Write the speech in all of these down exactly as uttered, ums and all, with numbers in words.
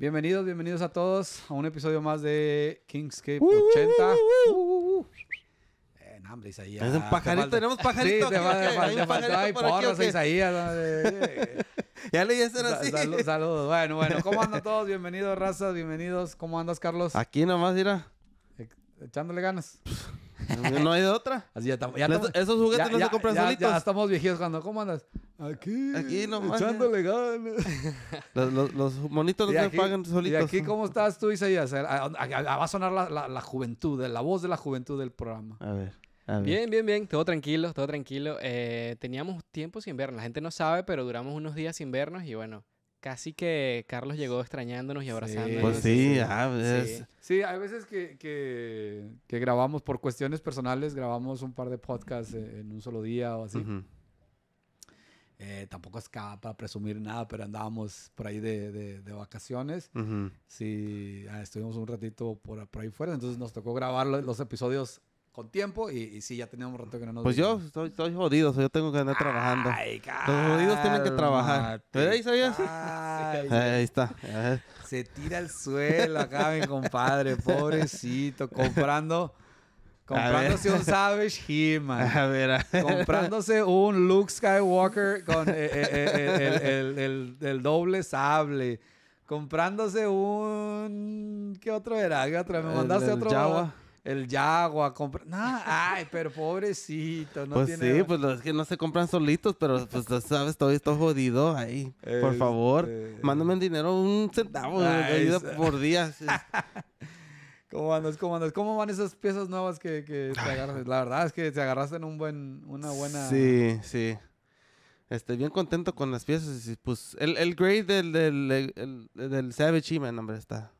Bienvenidos, bienvenidos a todos a un episodio más de Kingscape uh, ochenta. Uh, uh, uh. Eh, no, hombre, Isaías. Es un pajarito, tenemos pajarito. Sí, te falta porras, Isaías. Ya leí eso así. Saludos, saludos. Bueno, bueno, ¿cómo andan todos? Bienvenidos, razas, bienvenidos. ¿Cómo andas, Carlos? Aquí nomás, mira. E echándole ganas. No hay de otra. Así ya ya estamos, esos juguetes ya, no ya, se compran ya, solitos. Ya estamos viejitos cuando. ¿Cómo andas? Aquí. Aquí nomás. Echándole ganas. Los, los, los monitos no se aquí, pagan solitos. ¿Y aquí cómo estás tú, Isaías? Va a sonar la, la, la juventud, la voz de la juventud del programa. A ver, a ver. Bien, bien, bien. Todo tranquilo, todo tranquilo. Eh, teníamos tiempo sin vernos. La gente no sabe, pero duramos unos días sin vernos y bueno. Casi que Carlos llegó extrañándonos y abrazándonos. Sí, pues sí, a veces. Sí, sí hay veces que, que, que grabamos por cuestiones personales, grabamos un par de podcasts en un solo día o así. Uh-huh. eh, tampoco es para presumir nada, pero andábamos por ahí de, de, de vacaciones. Uh-huh. Sí, estuvimos un ratito por, por ahí fuera, entonces nos tocó grabar los, los episodios con tiempo y, y sí, ya teníamos un rato que no nos... Pues vi. yo estoy, estoy jodido, yo tengo que andar trabajando. Ay, los jodidos tienen que trabajar. ¿Pero ahí sabías? Ay, ahí está. Se tira al suelo acá, mi compadre. Pobrecito. Comprando... Comprándose un Savage He-Man. A ver, a ver. Comprándose un Luke Skywalker con eh, eh, eh, el, el, el, el, el doble sable. Comprándose un... ¿Qué otro era? ¿Qué otro? ¿Me mandaste el, el otro? Jawa. El Yagua, compra... No, ay, pero pobrecito. No pues tiene... sí, pues es que no se compran solitos, pero pues sabes, todo esto jodido ahí. Es, por favor, eh... mándame el dinero un centavo ay, es... por día. Sí. ¿Cómo andas? ¿Cómo andas? ¿Cómo van esas piezas nuevas que, que te agarras? La verdad es que te agarraste en un buen, una buena... Sí, sí. Estoy bien contento con las piezas. Pues el, el grade del, del, del, del Savage He-Man, hombre, está...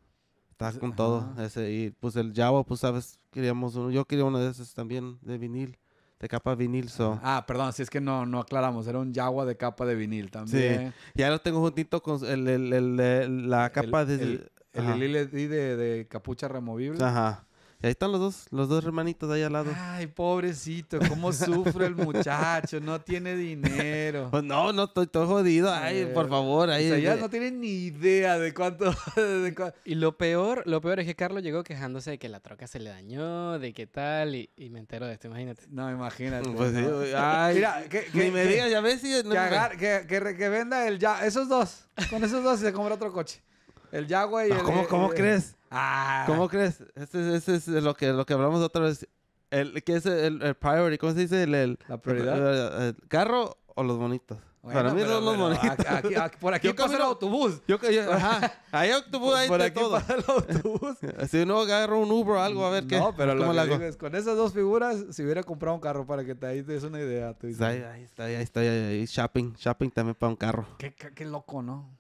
Está con todo. Ese, y pues el Jawa, pues sabes, queríamos uno. Yo quería uno de esos también de vinil, de capa vinil. So. Ah, perdón, si es que no, no aclaramos. Era un Jawa de capa de vinil también. Sí. Ya lo tengo juntito con el, el, el, el, la capa el, de... El, el, el L E D de, de capucha removible. Ajá. Y ahí están los dos, los dos hermanitos de ahí al lado. Ay, pobrecito, cómo sufre el muchacho, no tiene dinero. Pues no, no, estoy todo jodido, ay, eh, por favor. Ahí, o sea, ya eh. no tienen ni idea de cuánto, de cuánto... Y lo peor, lo peor es que Carlos llegó quejándose de que la troca se le dañó, de qué tal, y, y me entero de esto, imagínate. No, imagínate. Pues, ¿no? Ay, mira, que, que, ni me digas, ya ves si... No, que, agar, que, que, que venda el ya, esos dos, con esos dos se compra otro coche. El Yagua y no, el... ¿Cómo, cómo el, crees? Ah. ¿Cómo crees? Ese, ese es lo que, lo que hablamos otra vez. El, ¿Qué es el, el priority? ¿Cómo se dice? El, el, ¿La prioridad? El, el, el carro o los bonitos. Bueno, Para mí pero, los pero, bonitos. Aquí, aquí, por aquí yo pasa el autobús. Yo, yo, ajá. Hay autobús, ahí está todo. Por aquí pasa el autobús. Si uno agarra un Uber o algo, a ver no, qué. No, pero lo que digo es, con esas dos figuras, si hubiera comprado un carro para que te, ahí te des una idea. Tú dices. Ahí, ahí está, ahí está. Ahí, ahí, shopping. Shopping también para un carro. Qué, qué, qué loco, ¿no?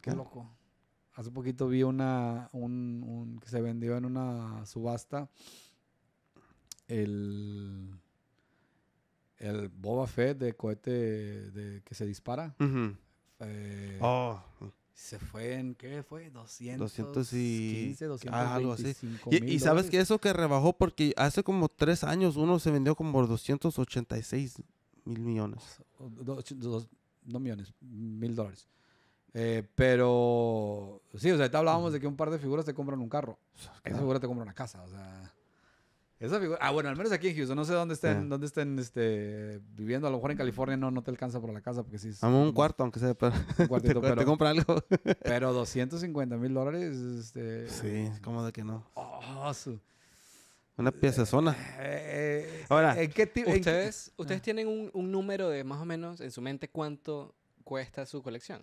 Qué, qué loco. Hace poquito vi una... Un, un, que se vendió en una subasta. El... El Boba Fett de cohete de, que se dispara. Uh-huh. eh, oh. Se fue en... ¿Qué fue? doscientos quince, doscientos veinticinco ah, algo así. Y, y sabes que eso que rebajó porque hace como tres años uno se vendió como por doscientos ochenta y seis mil millones. Dos, dos, no millones. Mil dólares. Eh, pero sí, o sea, ahorita hablábamos de que un par de figuras te compran un carro. Esa figura te compra una casa, o sea. Esa figura, ah, bueno, al menos aquí en Houston, no sé dónde estén, yeah. dónde estén este, viviendo, a lo mejor en California no, no te alcanza por la casa porque sí. Vamos un cuarto, aunque sea, pero un cuartito, te, pero te compra algo. Pero doscientos cincuenta mil dólares, este... Sí, ¿cómo de que no? Oh, su... Una pieza zona. Eh, eh, Ahora, ¿en qué tipo? ¿Ustedes, en... ¿ustedes tienen un, un número de más o menos en su mente cuánto cuesta su colección?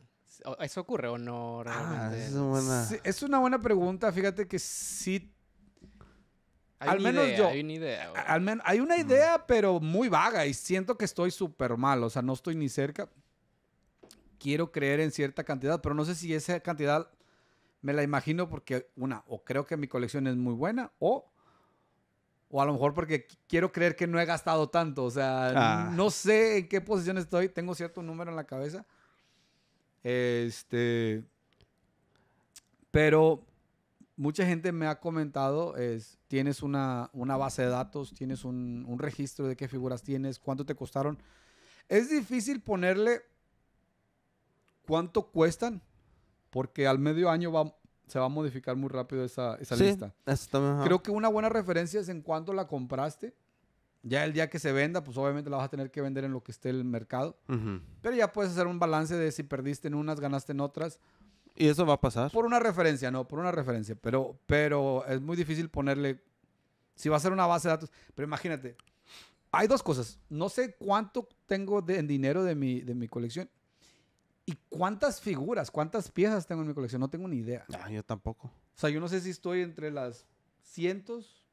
¿Eso ocurre o no realmente? Ah, es, una buena... sí, es una buena pregunta. Fíjate que sí. Hay al menos idea, yo. Hay una idea. ¿O? Al menos hay una idea, mm. pero muy vaga. Y siento que estoy súper mal. O sea, no estoy ni cerca. Quiero creer en cierta cantidad, pero no sé si esa cantidad me la imagino porque, una, o creo que mi colección es muy buena, o, o a lo mejor porque quiero creer que no he gastado tanto. O sea, ah. no sé en qué posición estoy. Tengo cierto número en la cabeza. Este, pero mucha gente me ha comentado, es, tienes una, una base de datos, tienes un, un registro de qué figuras tienes, cuánto te costaron. Es difícil ponerle cuánto cuestan, porque al medio año va, se va a modificar muy rápido esa, esa sí, lista. Está mejor. Creo que una buena referencia es en cuánto la compraste. Ya el día que se venda, pues obviamente la vas a tener que vender en lo que esté el mercado. Uh-huh. Pero ya puedes hacer un balance de si perdiste en unas, ganaste en otras. ¿Y eso va a pasar? Por una referencia, no, por una referencia. Pero, pero es muy difícil ponerle... Si va a ser una base de datos... Pero imagínate, hay dos cosas. No sé cuánto tengo de, en dinero de mi, de mi colección. Y cuántas figuras, cuántas piezas tengo en mi colección. No tengo ni idea. Ah, yo tampoco. O sea, yo no sé si estoy entre las cientos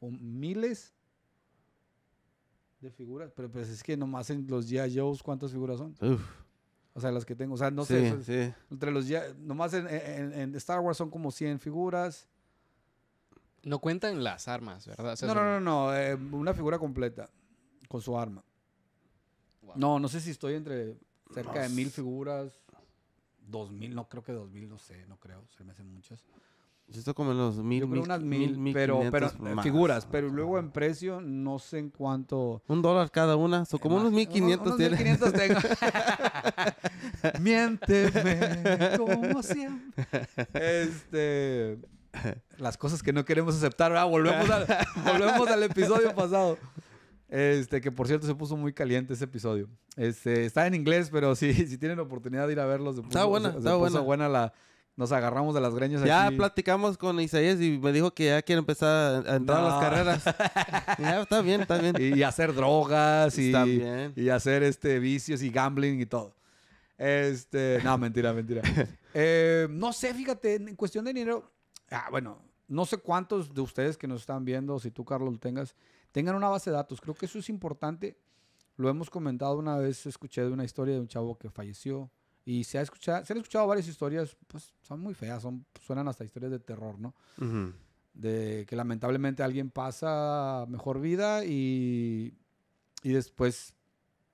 o miles... de figuras, pero pues es que nomás en los G I Joes, ¿cuántas figuras son? Uf. O sea, las que tengo, o sea, no sí, sé, es, sí. Entre los G I nomás en, en, en Star Wars son como cien figuras. No cuentan las armas, ¿verdad? O sea, no, son... no, no, no, eh, una figura completa con su arma. Wow. No, no sé si estoy entre cerca Nos... de mil figuras, dos mil, no creo que dos mil, no sé, no creo, se me hacen muchas. Yo estoy como en los mil, yo creo unas mil, mil pero, pero más, figuras, pero luego en precio no sé en cuánto. Un dólar cada una, so, como unos mil quinientos tiene. Unos mil quinientos tengo. Miénteme, como siempre. Este, las cosas que no queremos aceptar, ¿verdad? Volvemos al, volvemos al episodio pasado. Este, que por cierto se puso muy caliente ese episodio. Este, está en inglés, pero si, si tienen la oportunidad de ir a verlo, se puso, está buena, se, se está puso buena. buena la... Nos agarramos de las greñas ya aquí. Platicamos con Isaías y me dijo que ya quiere empezar a entrar no. a las carreras. Ya, está bien, está bien. Y, y hacer drogas y, y hacer este, vicios y gambling y todo. Este, no, mentira, mentira. Eh, no sé, fíjate, en cuestión de dinero... Ah, bueno, no sé cuántos de ustedes que nos están viendo, si tú, Carlos, lo tengas, tengan una base de datos. Creo que eso es importante. Lo hemos comentado una vez, escuché de una historia de un chavo que falleció. Y se, ha escuchado, se han escuchado varias historias, pues son muy feas, son, suenan hasta historias de terror, ¿no? Uh-huh. De que lamentablemente alguien pasa mejor vida y, y después,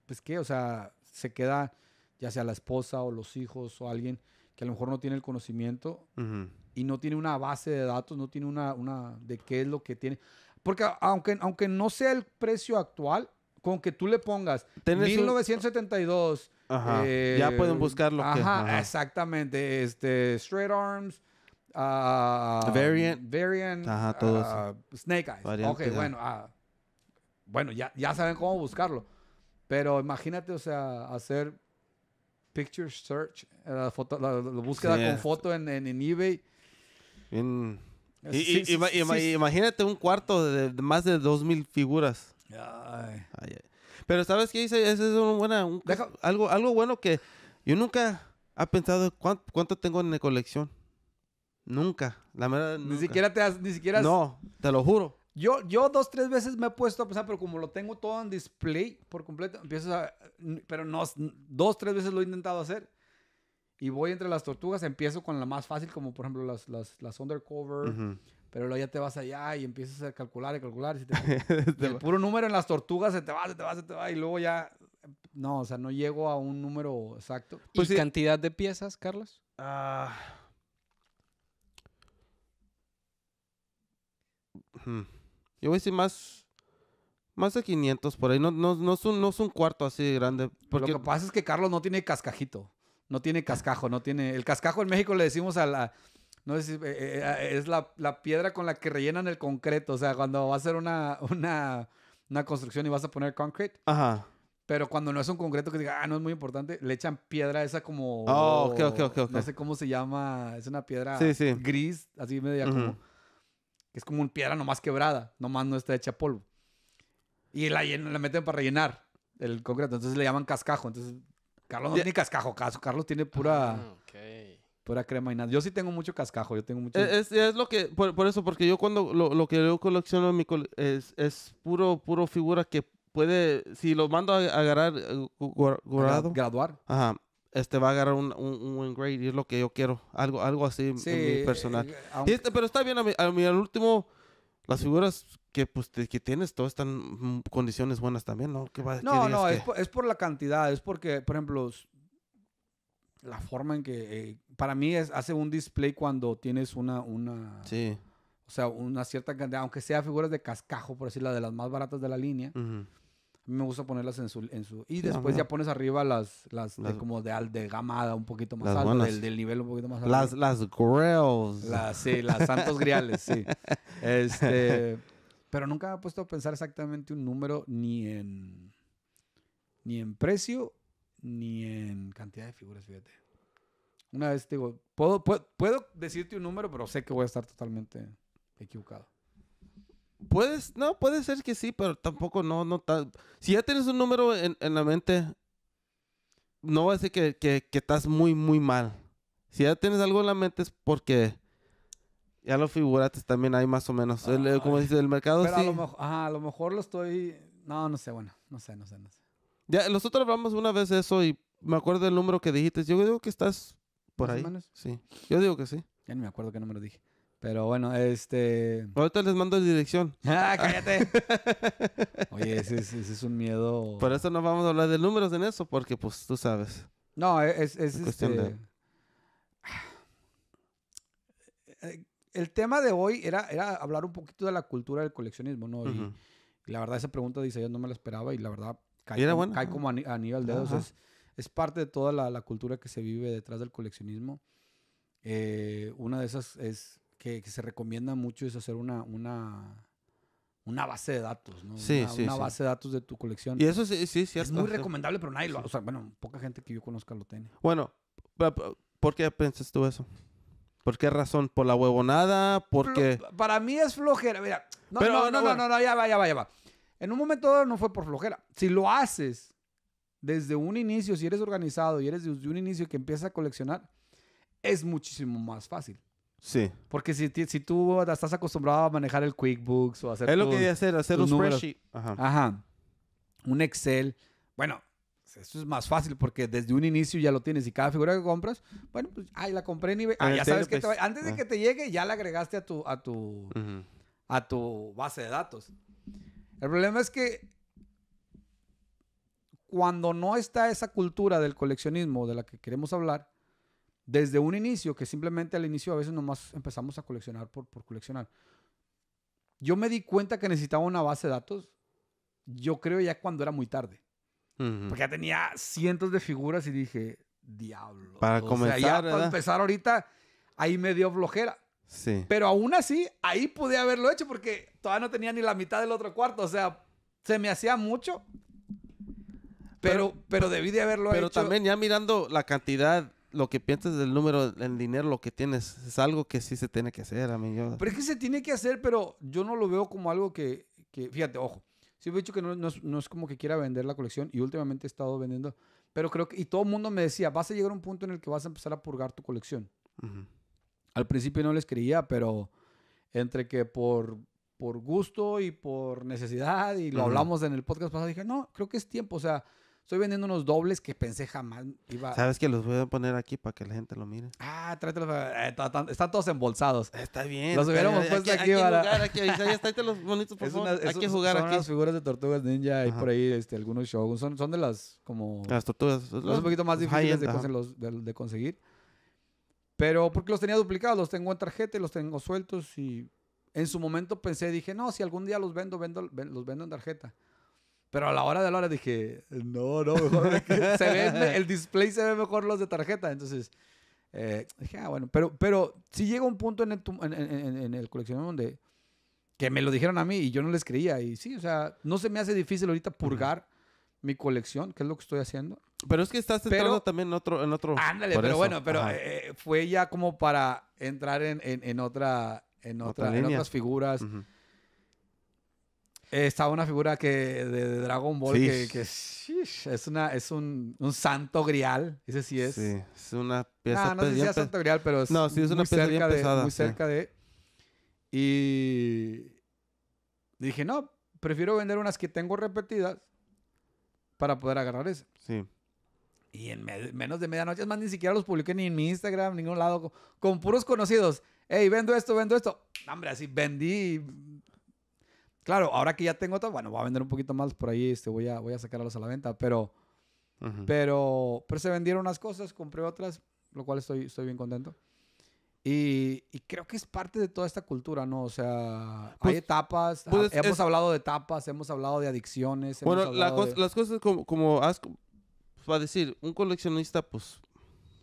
pues qué, o sea, se queda ya sea la esposa o los hijos o alguien que a lo mejor no tiene el conocimiento uh-huh. y no tiene una base de datos, no tiene una, una de qué es lo que tiene. Porque aunque, aunque no sea el precio actual, con que tú le pongas mil novecientos setenta y dos... Ajá, eh, ya pueden buscar lo ajá, que... Ajá, exactamente. Este, Straight Arms, uh, Variant, variant ajá, todos uh, Snake Eyes. Variante, ok, ya. bueno, uh, bueno ya, ya saben cómo buscarlo. Pero imagínate, o sea, hacer picture search, la, foto, la, la búsqueda sí, con foto en, en, en eBay. Bien. Y, sí, y, sí, ima, sí, ima, sí. Imagínate un cuarto de, de más de dos mil figuras. Ay, ay, ay. Pero ¿sabes qué dice? Eso es una buena, un, algo, algo bueno que yo nunca he pensado cuánto, cuánto tengo en mi colección. Nunca. La verdad, nunca. Ni siquiera te has... Ni siquiera has... No, te lo juro. Yo, yo dos, tres veces me he puesto a pensar, pero como lo tengo todo en display por completo, empiezo a... Pero no, dos, tres veces lo he intentado hacer. Y voy entre las tortugas, empiezo con la más fácil, como por ejemplo las, las, las Undercover... Uh-huh. Pero luego ya te vas allá y empiezas a calcular y calcular. Y si te, te el puro número en las tortugas se te va, se te va, se te va. Y luego ya... No, o sea, no llego a un número exacto. Pues ¿Y sí. cantidad de piezas, Carlos? Uh... Hmm. Yo voy a decir más... Más de quinientos por ahí. No, no, no, es, un, no es un cuarto así grande. Porque... Lo que pasa es que Carlos no tiene cascajito. No tiene cascajo. No tiene... El cascajo en México le decimos a la... No sé si, eh, eh, es la, la piedra con la que rellenan el concreto. O sea, cuando vas a hacer una, una, una construcción y vas a poner concrete. Ajá. Pero cuando no es un concreto que diga, ah, no es muy importante, le echan piedra esa como... Oh, ok, ok, ok. okay. No sé cómo se llama. Es una piedra sí, sí. gris, así media uh-huh. como... Es como una piedra nomás quebrada. Nomás no está hecha polvo. Y la, la meten para rellenar el concreto. Entonces le llaman cascajo. Entonces, Carlos no yeah. tiene cascajo. Carlos tiene pura... Ah, ok. Pura crema y nada. Yo sí tengo mucho cascajo. Yo tengo mucho... Es, es lo que... Por, por eso, porque yo cuando... Lo, lo que yo colecciono en mi cole, es, es puro, puro figura que puede... Si lo mando a, a agarrar... Gu, guardado, a graduar. Ajá. Este va a agarrar un, un, un buen grade. Y es lo que yo quiero. Algo, algo así sí, en mi personal. Eh, aunque... este, pero está bien. A mi, a mi, al último... Las figuras que, pues, te, que tienes todas están en condiciones buenas también, ¿no? ¿Qué va, no, no. Es, que... por, es por la cantidad. Es porque, por ejemplo... La forma en que... Eh, para mí es, hace un display cuando tienes una... una sí. O sea, una cierta cantidad. Aunque sea figuras de cascajo, por decir, la de las más baratas de la línea. Uh-huh. Me gusta ponerlas en su... En su y después no, ya pones arriba las... las, las de como de, de gamada un poquito más alta. Del, del nivel un poquito más alto. Las, las Grails. Las, sí, las Santos Griales, sí. Este... Pero nunca me he puesto a pensar exactamente un número ni en... Ni en precio, ni en cantidad de figuras, fíjate. Una vez te digo... Puedo, puedo, puedo decirte un número, pero sé que voy a estar totalmente equivocado. Puedes, no, puede ser que sí, pero tampoco no, no tan... Si ya tienes un número en, en la mente, no va a ser que, que, que estás muy, muy mal. Si ya tienes algo en la mente es porque ya lo figuraste también ahí más o menos. Ah, el, como dices, el mercado pero sí. A lo, mejor, ajá, a lo mejor lo estoy... No, no sé, bueno, no sé, no sé, no sé. Ya, nosotros hablamos una vez de eso y me acuerdo del número que dijiste. Yo digo que estás por ahí. Menos. Sí, yo digo que sí. Ya no me acuerdo qué número dije. Pero bueno, este... Ahorita les mando la dirección. ¡Ah, cállate! Oye, ese, ese, ese es un miedo... Por eso no vamos a hablar de números en eso, porque pues tú sabes. No, es... es, es cuestión este... de... El tema de hoy era, era hablar un poquito de la cultura del coleccionismo, ¿no? Uh-huh. Y, y la verdad, esa pregunta de Isaías no me la esperaba y la verdad cae como, buena, cae como a, a nivel dedo. Uh-huh. O sea, es, es parte de toda la, la cultura que se vive detrás del coleccionismo. Eh, una de esas es... Que, que se recomienda mucho es hacer una, una, una base de datos, ¿no? Sí, una, sí, una base sí. de datos de tu colección. Y eso sí, sí, sí. Es muy recomendable, pero nadie lo... O sea, bueno, poca gente que yo conozca lo tiene. Bueno, ¿por qué piensas tú eso? ¿Por qué razón? ¿Por la huevonada? Porque... Para mí es flojera, mira. No, pero, no, no, no, bueno. no, no, no, ya va, ya va, ya va. En un momento no fue por flojera. Si lo haces desde un inicio, si eres organizado y eres desde un inicio que empiezas a coleccionar, es muchísimo más fácil. Sí. Porque si, si tú estás acostumbrado a manejar el QuickBooks o hacer... Es lo tus, que quería hacer, hacer un spreadsheet. Ajá. Ajá. Un Excel. Bueno, eso es más fácil porque desde un inicio ya lo tienes y cada figura que compras, bueno, pues, ay, la compré en eBay. Ah, ya sabes que te va... Antes de que te llegue ya la agregaste a tu, a tu, uh-huh. a tu base de datos. El problema es que cuando no está esa cultura del coleccionismo de la que queremos hablar, desde un inicio, que simplemente al inicio a veces nomás empezamos a coleccionar por, por coleccionar. Yo me di cuenta que necesitaba una base de datos, yo creo ya cuando era muy tarde. Uh-huh. Porque ya tenía cientos de figuras y dije, diablo. Para o comenzar, sea, ya ¿verdad? Para empezar ahorita, ahí me dio flojera. Sí. Pero aún así, ahí pude haberlo hecho porque todavía no tenía ni la mitad del otro cuarto. O sea, se me hacía mucho, pero, pero, pero debí de haberlo pero hecho. Pero también ya mirando la cantidad... Lo que piensas del número, el dinero, lo que tienes, es algo que sí se tiene que hacer, amigo. Pero es que se tiene que hacer, pero yo no lo veo como algo que... que fíjate, ojo. Siempre he dicho que no, no, es, no es como que quiera vender la colección y últimamente he estado vendiendo. Pero creo que... Y todo el mundo me decía, vas a llegar a un punto en el que vas a empezar a purgar tu colección. Uh-huh. Al principio no les creía, pero entre que por, por gusto y por necesidad, y lo uh-huh. hablamos en el podcast pasado, dije, no, creo que es tiempo, o sea... Estoy vendiendo unos dobles que pensé jamás iba... ¿Sabes que los voy a poner aquí para que la gente lo mire? Ah, tráetelos. Eh, están todos embolsados. Está bien. Los hubiéramos puesto aquí, aquí, aquí para... Jugar, aquí, Isaías, tráete los bonitos, por favor. Hay que jugar son aquí. Son las figuras de Tortugas Ninja y por ahí este, algunos shows. Son, son de las como... Las tortugas. Son los un poquito más difíciles de, cons los, de, de conseguir. Pero porque los tenía duplicados. Los tengo en tarjeta y los tengo sueltos. Y en su momento pensé, dije, no, si algún día los vendo, vendo los vendo en tarjeta. Pero a la hora de la hora dije, no, no, mejor se ve, el display se ve mejor los de tarjeta. Entonces, eh, dije, ah, bueno. Pero, pero sí llega un punto en el, en, en, en el coleccionismo donde que me lo dijeron a mí y yo no les creía. Y sí, o sea, no se me hace difícil ahorita purgar mi colección, que es lo que estoy haciendo. Pero es que estás entrando también en otro... En otro ándale, pero eso. Bueno, pero eh, fue ya como para entrar en, en, en, otra, en, otra, otra en otras figuras. Uh-huh. Estaba una figura que de, de Dragon Ball sí. que, que shish, es, una, es un, un santo grial. Ese sí es. Sí, es una pieza... Nah, no sé si es santo grial, pero es, no, sí es una muy, pieza cerca bien pesada, de, muy cerca sí. de... Y dije, no, prefiero vender unas que tengo repetidas para poder agarrar esa. Sí. Y en me menos de medianoche, es más, ni siquiera los publiqué ni en mi Instagram, ningún lado, con, con puros conocidos. Hey, vendo esto, vendo esto. Hombre, así vendí... Claro, ahora que ya tengo todo, bueno, voy a vender un poquito más por ahí, este, voy a, voy a sacarlos a la venta, pero, uh-huh. pero, pero se vendieron unas cosas, compré otras, lo cual estoy, estoy bien contento. Y, y creo que es parte de toda esta cultura, ¿no? O sea, pues, hay etapas, pues es, hemos es, hablado de etapas, hemos hablado de adicciones. Bueno, hemos la cosa, de... las cosas como, como para decir, un coleccionista, pues,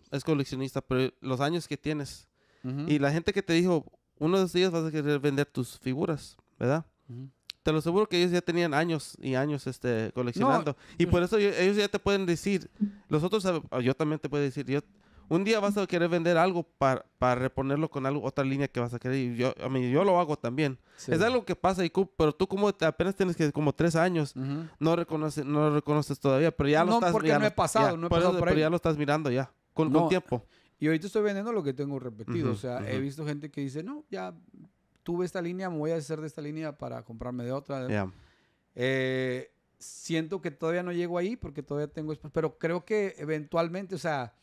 es coleccionista, pero los años que tienes. Uh-huh. Y la gente que te dijo, uno de los días vas a querer vender tus figuras, ¿verdad? Uh-huh. Te lo aseguro que ellos ya tenían años y años este, coleccionando. No. Y por eso ellos ya te pueden decir, los otros, yo también te puedo decir, yo... Un día vas a querer vender algo para, para reponerlo con algo, otra línea que vas a querer. Yo, a mí, yo lo hago también. Sí. Es algo que pasa, y, pero tú como te, apenas tienes que, como tres años, uh-huh. no, reconoce, no lo reconoces todavía, pero ya lo no, estás mirando. No, porque no he pasado. Ya, no he pasado eso, por pero ahí. Ya lo estás mirando ya, con, no, con tiempo. Y ahorita estoy vendiendo lo que tengo repetido. Uh-huh, o sea, uh-huh. he visto gente que dice, no, ya tuve esta línea, me voy a hacer de esta línea para comprarme de otra. Yeah. Eh, siento que todavía no llego ahí porque todavía tengo... Pero creo que eventualmente, o sea...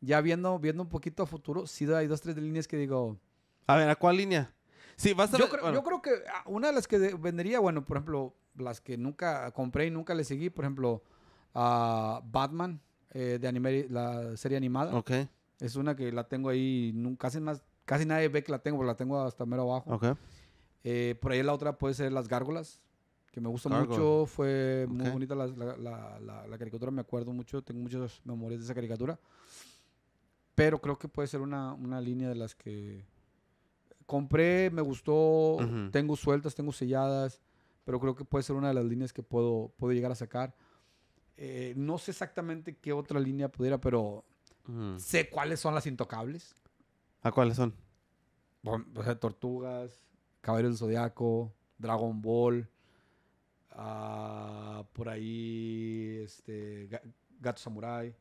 Ya viendo, viendo un poquito a futuro, sí hay dos, tres líneas que digo... A ver, ¿a cuál línea? Sí, vas a... Yo creo, bueno. yo creo que una de las que vendería, bueno, por ejemplo, las que nunca compré y nunca le seguí, por ejemplo, a uh, Batman, eh, de anime, la serie animada. Ok. Es una que la tengo ahí, nunca, casi, más, casi nadie ve que la tengo, pero la tengo hasta mero abajo. Ok. Eh, por ahí la otra puede ser las gárgolas, que me gusta Gargoyle. mucho, fue okay. muy bonita la, la, la, la, la caricatura, me acuerdo mucho, tengo muchas memorias de esa caricatura. Pero creo que puede ser una, una línea de las que compré, me gustó, uh-huh. tengo sueltas, tengo selladas, pero creo que puede ser una de las líneas que puedo, puedo llegar a sacar. Eh, no sé exactamente qué otra línea pudiera, pero uh-huh. sé cuáles son las intocables. ¿A cuáles son? Bueno, o sea, Tortugas, Caballero del Zodiaco, Dragon Ball, uh, por ahí este, Gato Samurai.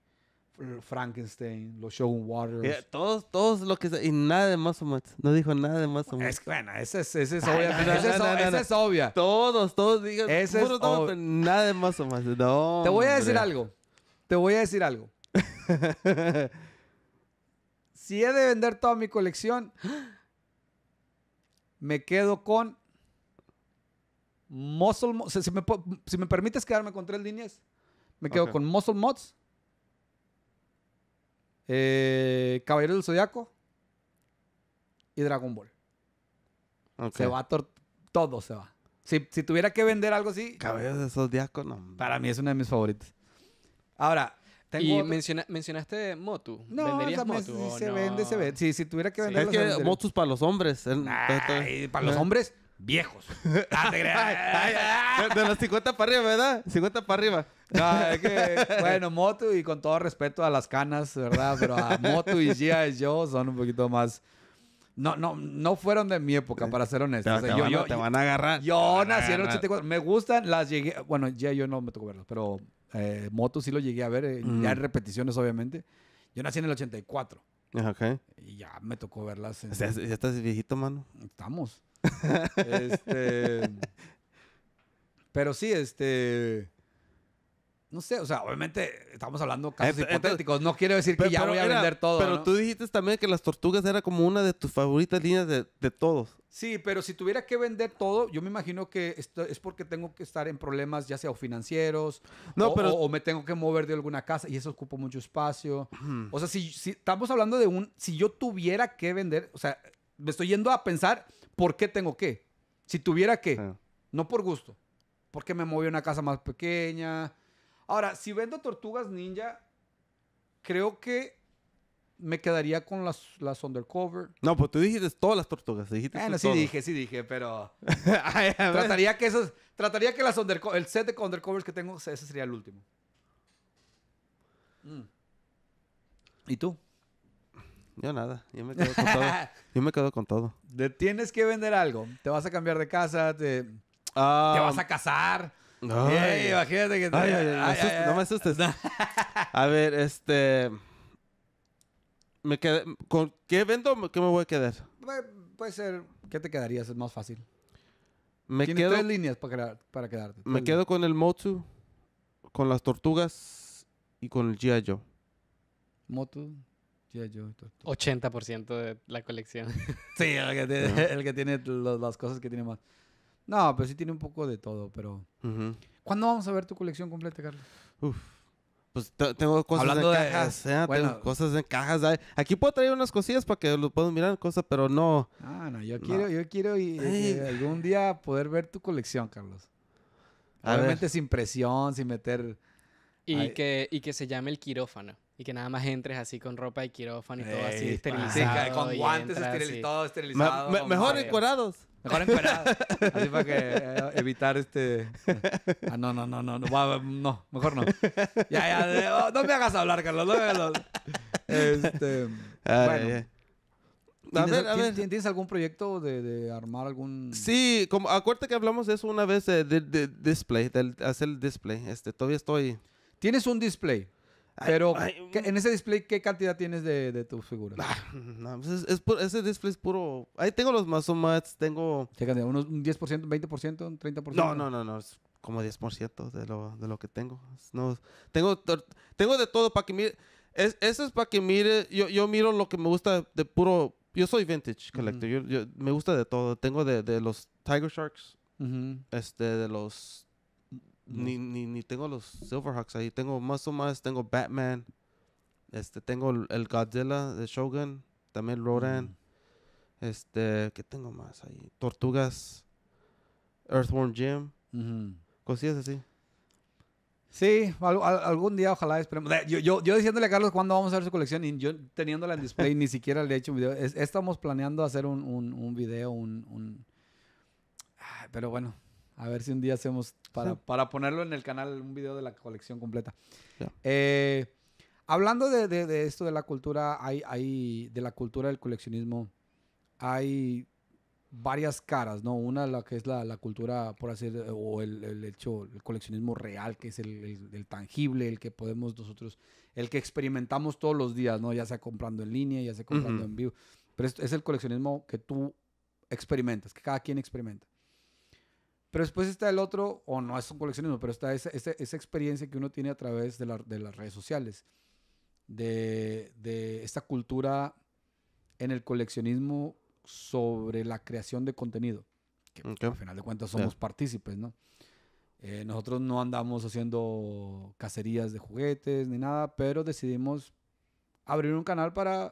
Frankenstein, los Shogun Waters. Yeah, todos, todos lo que... Y nada de más o más. No dijo nada de más o más. Es, bueno, esa es, esa es obvia. Esa es, no, no, no, no. es obvia. Todos, todos digan... Es ob... Nada de más o más. No, Te voy a decir hombre. algo. Te voy a decir algo. Si he de vender toda mi colección, me quedo con... Muscle... O sea, si, me, si me permites quedarme con tres líneas, me quedo okay. con Muscle Mods, Eh, Caballero del Zodiaco y Dragon Ball. Okay. Se va todo, se va. Si, si tuviera que vender algo así, Caballero del Zodiaco, no. Para mí es una de mis favoritas. Ahora, tengo y menciona, mencionaste Motu. No, ¿venderías o sea, Motu? Si se no? vende, se vende. Si, si tuviera que vender, sí. Es que Motus para los hombres. El, Ay, para los hombres viejos. De los cincuenta para arriba, ¿verdad? cincuenta para arriba. No, es que, bueno, Motu y con todo respeto a las canas, ¿verdad? Pero a Motu y G I Joe son un poquito más... No, no, no fueron de mi época, para ser honesto. O sea, te, yo, van, yo, te van a agarrar. Yo nací en el ochenta y cuatro. Me gustan, las llegué... Bueno, G I Joe no me tocó verlas, pero eh, Motu sí lo llegué a ver. Eh, mm. Ya en repeticiones, obviamente. Yo nací en el ochenta y cuatro. Ok. Y ya me tocó verlas. En... O sea, ya estás viejito, mano. Estamos. este... Pero sí, este... No sé, o sea, obviamente estamos hablando de casos entonces, hipotéticos. No quiero decir que pero, ya pero voy a era, vender todo, Pero ¿no? tú dijiste también que las tortugas era como una de tus favoritas líneas de, de todos. Sí, pero si tuviera que vender todo, yo me imagino que esto es porque tengo que estar en problemas ya sea o financieros no, o, pero... o, o me tengo que mover de alguna casa y eso ocupa mucho espacio. Hmm. O sea, si, si estamos hablando de un... Si yo tuviera que vender... O sea, me estoy yendo a pensar por qué tengo que. Si tuviera que. Ah. No por gusto. Porque me moví a una casa más pequeña... Ahora, si vendo Tortugas Ninja, creo que me quedaría con las, las Undercover. No, pues tú dijiste todas las tortugas. Dijiste bueno, sí todo. dije, sí dije, pero... Ay, trataría que esos, trataría que las Undercover... El set de Undercovers que tengo, ese sería el último. Mm. ¿Y tú? Yo nada. Yo me quedo con todo. Yo me quedo con todo. Te tienes que vender algo. Te vas a cambiar de casa, te, um, te vas a casar... No, hey, imagínate que... Te... Ay, ay, ay, ay, asuste, ay, no me asustes. No. A ver, este... Me quedé... ¿Con qué vendo o qué me voy a quedar? Puede ser... ¿Qué te quedarías? Es más fácil. Me Tienes quedo... tres líneas para, crear, para quedarte. Me líneas. quedo con el Motu, con las tortugas y con el G I Joe. Motu, G I Joe, tortugas. ochenta por ciento de la colección. Sí, el que tiene, no. el que tiene los, las cosas que tiene más. No, pero sí tiene un poco de todo, pero... Uh-huh. ¿Cuándo vamos a ver tu colección completa, Carlos? Uf. Pues tengo cosas hablando en de, cajas, ¿eh? Bueno, tengo cosas en cajas. Aquí puedo traer unas cosillas para que lo puedan mirar, cosas, pero no. Ah, no, yo no. quiero, yo quiero y, y algún día poder ver tu colección, Carlos. A Obviamente ver. sin presión, sin meter... Y que, y que se llame el quirófano. Y que nada más entres así con ropa de quirófano y todo Ey, así esterilizado. Sí, con guantes, esteril, todo esterilizado. Me, me, mejor encuerados. Mejor encuerados. Así para que eh, evitar este... Ah, no, no, no, no. No, no mejor no. Ya, ya. No me hagas hablar, Carlos. No me hagas hablar. Este, ah, bueno. Yeah. A ver, a ver. ¿Tienes algún proyecto de, de armar algún...? Sí, como, acuérdate que hablamos de eso una vez, de, de, de display, de hacer el display. Este, todavía estoy... Tienes un display, pero ay, ay, en ese display, ¿qué cantidad tienes de, de tus figuras? No, pues es, es puro, ese display es puro... Ahí tengo los más o más, tengo... ¿Qué cantidad? ¿Unos diez por ciento, veinte por ciento, treinta por ciento? No, no, no, no, es como diez por ciento de lo, de lo que tengo. No, tengo, tengo de todo para que mire... Es, eso es para que mire... Yo, yo miro lo que me gusta de puro... Yo soy vintage collector, uh-huh. yo, yo, me gusta de todo. Tengo de, de los Tiger Sharks, uh-huh. este, de los... Ni, ni, ni tengo los Silverhawks ahí. Tengo más o más. Tengo Batman. Este, tengo el, el Godzilla de Shogun. También Rodan. Mm. Este, ¿qué tengo más ahí? Tortugas. Earthworm Jim. Mm-hmm. Cosillas así. Sí, al, al, algún día ojalá esperemos. Yo, yo, yo diciéndole a Carlos cuándo vamos a ver su colección y yo teniéndola en display ni siquiera le he hecho un video. Es, estamos planeando hacer un, un, un video, un, un... Pero bueno. A ver si un día hacemos, para, sí. para ponerlo en el canal, un video de la colección completa. Yeah. Eh, hablando de, de, de esto de la cultura, hay, hay, de la cultura del coleccionismo, hay varias caras, ¿no? Una la que es la, la cultura, por así decirlo, o el, el hecho, el coleccionismo real, que es el, el, el tangible, el que podemos nosotros, el que experimentamos todos los días, ¿no? Ya sea comprando en línea, ya sea comprando uh-huh. en vivo. Pero es, es el coleccionismo que tú experimentas, que cada quien experimenta. Pero después está el otro, o no es un coleccionismo, pero está esa, esa, esa experiencia que uno tiene a través de, la, de las redes sociales. De, de esta cultura en el coleccionismo sobre la creación de contenido. Que okay. al final de cuentas somos yeah. partícipes, ¿no? Eh, nosotros no andamos haciendo cacerías de juguetes ni nada, pero decidimos abrir un canal para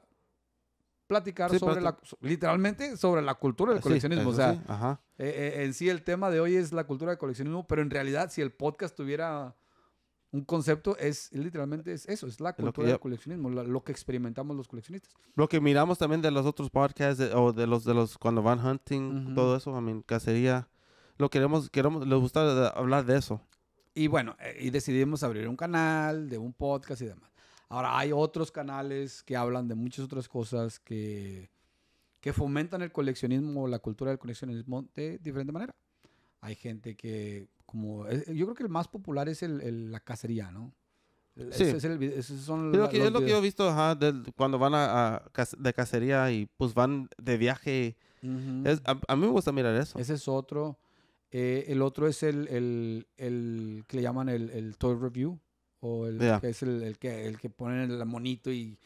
platicar sí, sobre la, literalmente sobre la cultura del sí, coleccionismo. O sea, sí. Ajá. Eh, eh, en sí el tema de hoy es la cultura del coleccionismo, pero en realidad si el podcast tuviera un concepto, es literalmente es eso, es la cultura del coleccionismo, la, lo que experimentamos los coleccionistas. Lo que miramos también de los otros podcasts de, o de los, de los cuando van hunting, uh-huh. todo eso, I mean, cacería, lo queremos, queremos, les gusta hablar de eso. Y bueno, eh, y decidimos abrir un canal de un podcast y demás. Ahora, hay otros canales que hablan de muchas otras cosas que, que fomentan el coleccionismo o la cultura del coleccionismo de diferente manera. Hay gente que, como... Yo creo que el más popular es el, el, la cacería, ¿no? Sí. Ese es el, esos son la, que, es videos. Lo que yo he visto ajá, de, cuando van a, a, de cacería y pues van de viaje. Uh-huh. es, a, a mí me gusta mirar eso. Ese es otro. Eh, el otro es el, el, el que le llaman el, el toy review. O el yeah. que es el, el que el que ponen el monito y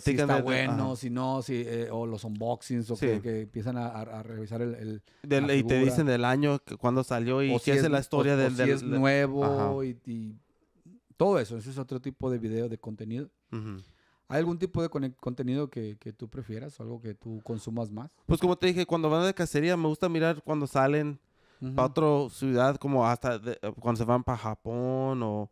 si está bueno, ajá. si no, si, eh, o los unboxings, o sí. que, que empiezan a, a revisar el... el del, la y te dicen del año, cuándo salió y o qué si es la historia o, del... O si del, es nuevo y, y todo eso. Ese es otro tipo de video, de contenido. Uh-huh. ¿Hay algún tipo de con contenido que, que tú prefieras o algo que tú consumas más? Pues como te dije, cuando van de cacería me gusta mirar cuando salen uh-huh. para otra ciudad, como hasta de, cuando se van para Japón o...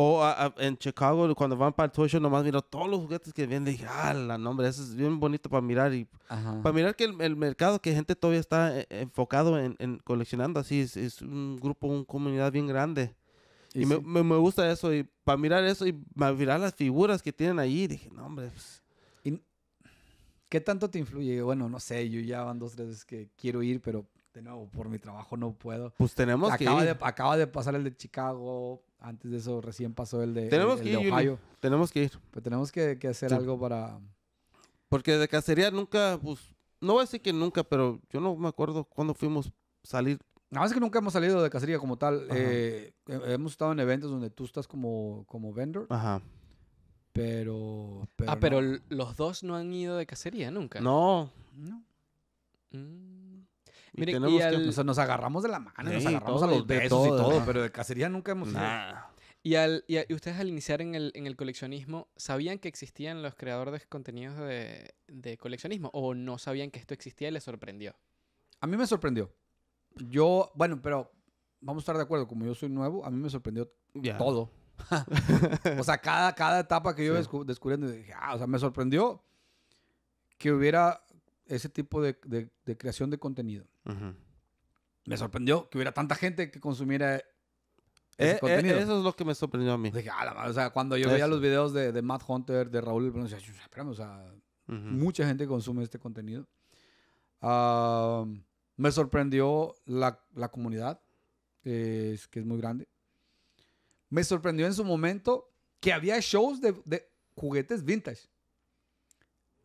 O a, a, en Chicago, cuando van para el Toy Show, nomás miro todos los juguetes que vienen. Dije, ah, la nombre, eso es bien bonito para mirar. Y Ajá. para mirar que el, el mercado, que gente todavía está enfocado en, en coleccionando. Así es, es un grupo, una comunidad bien grande. Y, y sí. me, me, me gusta eso. Y para mirar eso y para mirar las figuras que tienen ahí, dije, no, hombre. Pues. ¿Y qué tanto te influye? Bueno, no sé, yo ya van dos, tres veces que quiero ir, pero de nuevo, por mi trabajo no puedo. Pues tenemos acaba que ir. De, acaba de pasar el de Chicago. Antes de eso, recién pasó el de, tenemos el, el que ir, de Ohio. Yuli. Tenemos que ir. Pero tenemos que, que hacer sí. algo para... Porque de cacería nunca, pues... No voy a decir que nunca, pero yo no me acuerdo cuándo fuimos salir. Nada más que nunca hemos salido de cacería como tal. Eh, hemos estado en eventos donde tú estás como, como vendor. Ajá. Pero... pero ah, no. pero los dos no han ido de cacería nunca. No. No. Mm. Mire, y y al... que... o sea, nos agarramos de la mano, sí, nos agarramos todo, a los besos y todo, pero de cacería nunca hemos nah. ido. Y, al, y, a, y ustedes al iniciar en el, en el coleccionismo, ¿sabían que existían los creadores de contenidos de, de coleccionismo? ¿O no sabían que esto existía y les sorprendió? A mí me sorprendió. Yo, bueno, pero vamos a estar de acuerdo. Como yo soy nuevo, a mí me sorprendió yeah. todo. O sea, cada, cada etapa que yo sí. descub, descubriendo, dije, ah, o sea, me sorprendió que hubiera ese tipo de, de, de creación de contenido. Uh-huh. Me sorprendió que hubiera tanta gente que consumiera... Eh, eh, eso es lo que me sorprendió a mí. Dije, a la madre, o sea, cuando yo eso. veía los videos de, de Matt Hunter, de Raúl el Pelón, decía, espérame, o sea, uh-huh. mucha gente consume este contenido. Uh, me sorprendió la, la comunidad, que es, que es muy grande. Me sorprendió en su momento que había shows de, de juguetes vintage.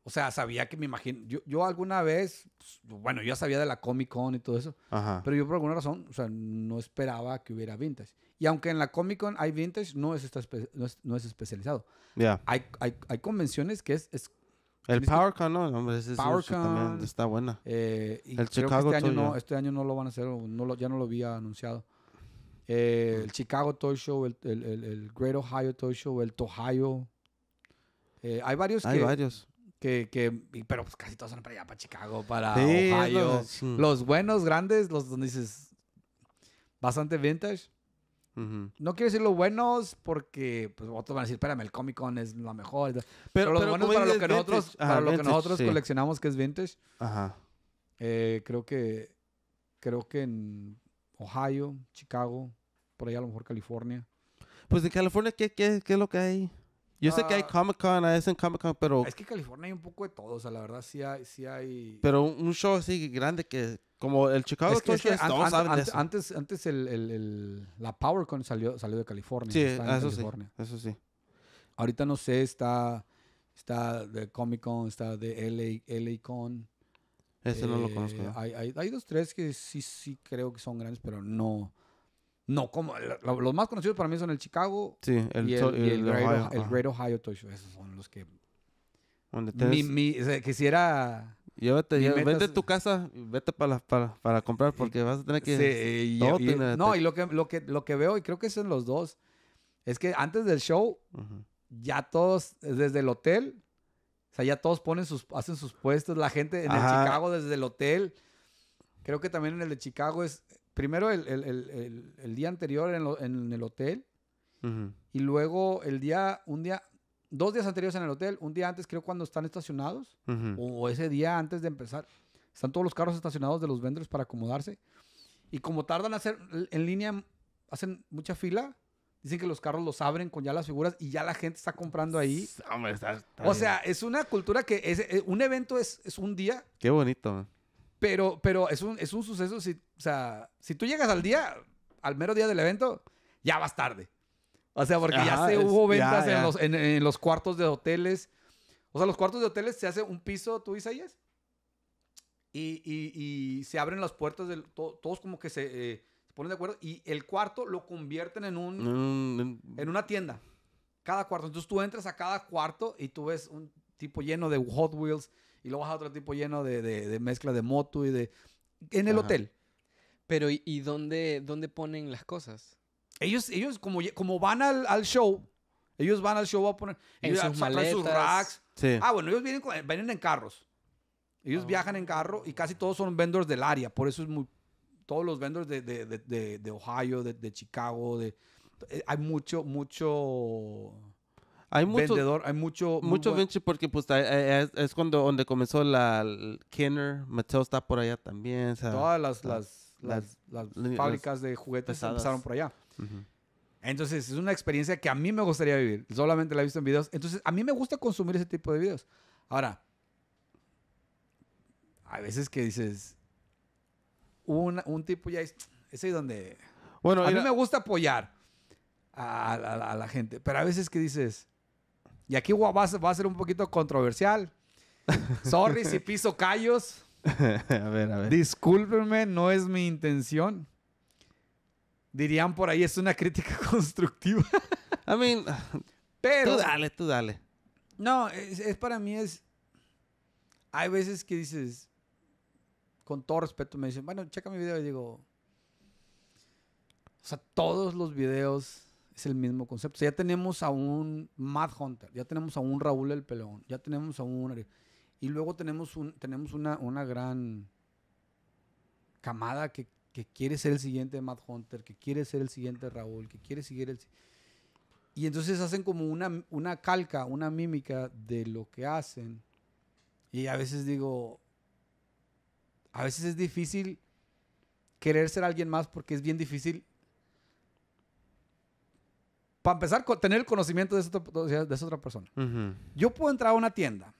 O sea, sabía que me imagino... Yo, yo alguna vez... Pues, bueno, yo ya sabía de la Comic-Con y todo eso. Ajá. Pero yo por alguna razón, o sea, no esperaba que hubiera vintage. Y aunque en la Comic-Con hay vintage, no es, espe- no es, no es especializado. Yeah. Hay, hay, hay convenciones que es... es el PowerCon, ¿no? Hombre, ese PowerCon está buena. Eh, y el creo Chicago que este, año no, este año no lo van a hacer. No lo, ya no lo había anunciado. Eh, el Chicago Toy Show, el, el, el, el Great Ohio Toy Show, el Tohio. Eh, hay varios hay que... Hay varios. Que, que, pero pues casi todos son para allá, para Chicago, para sí, Ohio. Los, los buenos, grandes, los donde dices bastante vintage. Uh-huh. No quiero decir los buenos porque pues, otros van a decir, espérame, el Comic-Con es la mejor. Pero, pero los pero buenos para lo que vintage. nosotros, Ajá, para vintage, lo que nosotros sí. coleccionamos que es vintage. Ajá. Eh, creo que creo que en Ohio, Chicago, por allá a lo mejor California. Pues de California, ¿qué, qué, qué es lo que hay? Yo sé que hay Comic-Con, es en Comic-Con, pero... Es que en California hay un poco de todo, o sea, la verdad sí hay... Sí hay... Pero un show así grande que... Como el Chicago Toy Show, todos saben de eso. Antes, antes el, el, el, la PowerCon salió, salió de California. Sí, está eso en California. sí, eso sí. Ahorita no sé, está... Está de Comic-Con, está de L A Con. Ese eh, no lo conozco. Hay, hay, hay dos, tres que sí, sí creo que son grandes, pero no... No, como lo, los más conocidos para mí son el Chicago sí, el, y, el, to- y el, el, Great Ohio, o, el Great Ohio Toy Show. Esos son los que... Mi, mi, o sea, quisiera... Llévate, mi metas, vete a tu casa y vete para, para, para comprar porque vas a tener que... Sí, todo y, tiene, y, no, y lo que, lo, que, lo que veo, y creo que son los dos, es que antes del show, uh-huh. ya todos, desde el hotel, o sea, ya todos ponen sus, hacen sus puestos. La gente en Ajá. el Chicago desde el hotel. Creo que también en el de Chicago es... Primero el, el, el, el, el día anterior en, lo, en el hotel uh-huh. y luego el día, un día, dos días anteriores en el hotel, un día antes creo cuando están estacionados uh-huh. o, o ese día antes de empezar. Están todos los carros estacionados de los vendors para acomodarse y como tardan a hacer en línea, hacen mucha fila, dicen que los carros los abren con ya las figuras y ya la gente está comprando ahí. Hombre, está, está o sea, bien. Es una cultura que es, es, un evento es, es un día. Qué bonito, man. Pero, pero es un, es un suceso. Si, o sea, si tú llegas al día, al mero día del evento, ya vas tarde. O sea, porque Ajá, ya se es, hubo ventas ya, ya. En, los, en, en los cuartos de hoteles. O sea, los cuartos de hoteles se hace un piso, tú Isaías, y, y, y se abren las puertas. Del, to, todos como que se, eh, se ponen de acuerdo. Y el cuarto lo convierten en, un, mm. en una tienda. Cada cuarto. Entonces tú entras a cada cuarto y tú ves un tipo lleno de Hot Wheels. Y luego vas a otro tipo lleno de, de, de mezcla de moto y de... En el Ajá. hotel. Pero, ¿y, y dónde, dónde ponen las cosas? Ellos, ellos como, como van al, al show, ellos van al show a poner... En sus maletas. Sus racks. Sí. Ah, bueno, ellos vienen, vienen en carros. Ellos oh. viajan en carro y casi todos son vendors del área. Por eso es muy... Todos los vendors de, de, de, de, de Ohio, de, de Chicago, de... Hay mucho, mucho... Hay mucho, vendedor, hay mucho... Mucho vintage porque pues, es, es cuando donde comenzó la Kenner. Mattel está por allá también. O sea, todas las, las, las, las, las, las fábricas de juguetes pesadas. Empezaron por allá. Uh-huh. Entonces, es una experiencia que a mí me gustaría vivir. Solamente la he visto en videos. Entonces, a mí me gusta consumir ese tipo de videos. Ahora, hay veces que dices... Un, un tipo ya es... Ese es donde... Bueno, a mí la... me gusta apoyar a, a, a, a la gente. Pero a veces que dices... Y aquí va a, va a ser un poquito controversial. Sorry si piso callos. A ver, a ver. Discúlpenme, no es mi intención. Dirían por ahí, es una crítica constructiva. I mean, pero... Tú dale, tú dale. No, es, es para mí es... Hay veces que dices... Con todo respeto me dicen, bueno, checa mi video. Y digo... O sea, todos los videos... Es el mismo concepto. O sea, ya tenemos a un Matt Hunter, ya tenemos a un Raúl el Pelón, ya tenemos a un Ariel. Y luego tenemos, un, tenemos una, una gran camada que, que quiere ser el siguiente Matt Hunter, que quiere ser el siguiente Raúl, que quiere seguir el... Y entonces hacen como una, una calca, una mímica de lo que hacen. Y a veces digo... A veces es difícil querer ser alguien más porque es bien difícil... Para empezar, tener el conocimiento de esa otra, de esa otra persona. Uh-huh. Yo puedo entrar a una tienda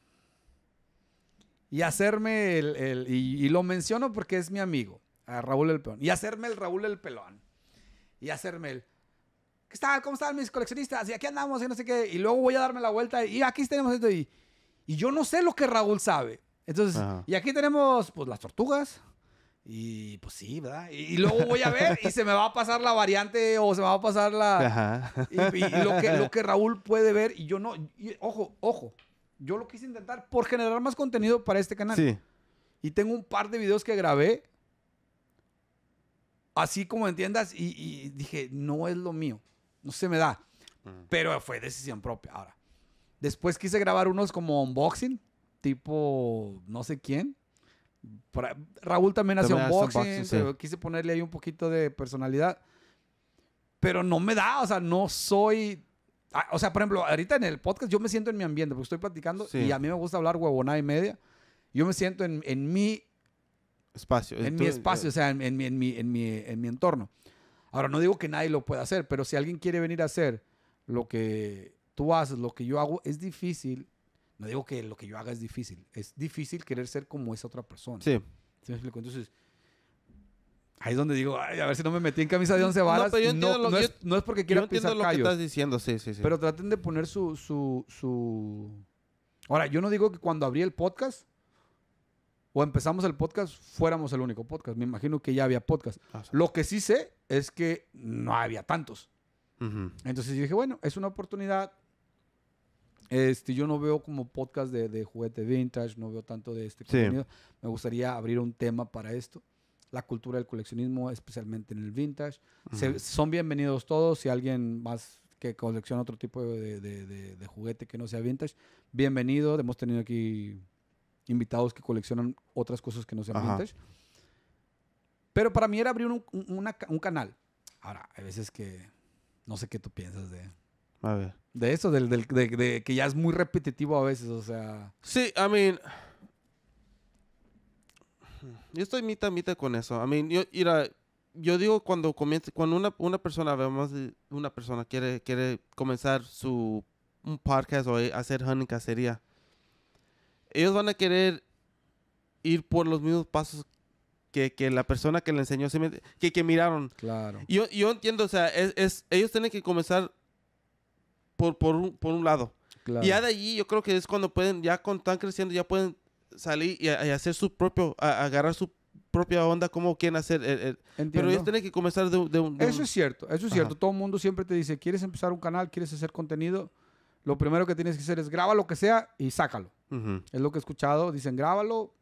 y hacerme el... el y, y lo menciono porque es mi amigo, a Raúl el Pelón. Y hacerme el Raúl el Pelón. Y hacerme el... ¿Qué tal? ¿Cómo están mis coleccionistas? Y aquí andamos y no sé qué. Y luego voy a darme la vuelta y aquí tenemos esto. Y, y yo no sé lo que Raúl sabe. Entonces, uh-huh. y aquí tenemos pues las tortugas. Y pues sí, ¿verdad? Y, y luego voy a ver y se me va a pasar la variante o se me va a pasar la... Uh-huh. Y, y, y lo, que, lo que Raúl puede ver y yo no... Y, ojo, ojo. Yo lo quise intentar por generar más contenido para este canal. Sí. Y tengo un par de videos que grabé. Así como entiendas. Y, y dije, no es lo mío. No se me da. Uh-huh. Pero fue decisión propia. Ahora, después quise grabar unos como unboxing. Tipo no sé quién. Para, Raúl también hace unboxing, unboxing sí. Quise ponerle ahí un poquito de personalidad, pero no me da, o sea, no soy, ah, o sea, por ejemplo, ahorita en el podcast yo me siento en mi ambiente porque estoy platicando sí. y a mí me gusta hablar huevonada y media. Yo me siento en, en mi espacio, en Tú, mi espacio, eh, o sea, en, en, mi, en, mi, en, mi, en mi entorno. Ahora, no digo que nadie lo pueda hacer, pero si alguien quiere venir a hacer lo que tú haces, lo que yo hago, es difícil. No digo que lo que yo haga es difícil. Es difícil querer ser como esa otra persona. Sí. ¿Sí me explico? Entonces, ahí es donde digo, ay, a ver si no me metí en camisa de once varas. No, pero yo entiendo no, lo, no, yo, es, no es porque quiera pisar callos. Yo entiendo lo callos, que estás diciendo, sí, sí, sí. Pero traten de poner su, su, su... Ahora, yo no digo que cuando abrí el podcast o empezamos el podcast fuéramos el único podcast. Me imagino que ya había podcast. Ah, sí. Lo que sí sé es que no había tantos. Uh-huh. Entonces yo dije, bueno, es una oportunidad... Este, yo no veo como podcast de, de juguete vintage, no veo tanto de este contenido. Sí. Me gustaría abrir un tema para esto. La cultura del coleccionismo, especialmente en el vintage. Uh-huh. Se, son bienvenidos todos. Si alguien más que colecciona otro tipo de, de, de, de juguete que no sea vintage, bienvenido. Hemos tenido aquí invitados que coleccionan otras cosas que no sean Ajá. vintage. Pero para mí era abrir un, un, una, un canal. Ahora, hay veces que no sé qué tú piensas de... A ver. De eso, del, del, de, de que ya es muy repetitivo a veces, o sea... Sí, I mean... Yo estoy mitad, mitad con eso. I mean, yo, mira, yo digo cuando comienza... Cuando una, una persona, vemos una persona quiere, quiere comenzar su... Un podcast o hacer hunting cacería. Ellos van a querer ir por los mismos pasos que, que la persona que le enseñó, que, que miraron. Claro. Yo, yo entiendo, o sea, es, es, ellos tienen que comenzar... Por, por, un, por un lado. Claro. Y ya de allí yo creo que es cuando pueden, ya cuando están creciendo, ya pueden salir y, a, y hacer su propio, a, a agarrar su propia onda, como quieren hacer. El, el. Pero ellos tienen que comenzar de, de, un, de Eso un... es cierto, eso es Ajá. cierto. Todo el mundo siempre te dice, ¿quieres empezar un canal? ¿Quieres hacer contenido? Lo primero que tienes que hacer es graba lo que sea y sácalo. Uh-huh. Es lo que he escuchado. Dicen, grábalo,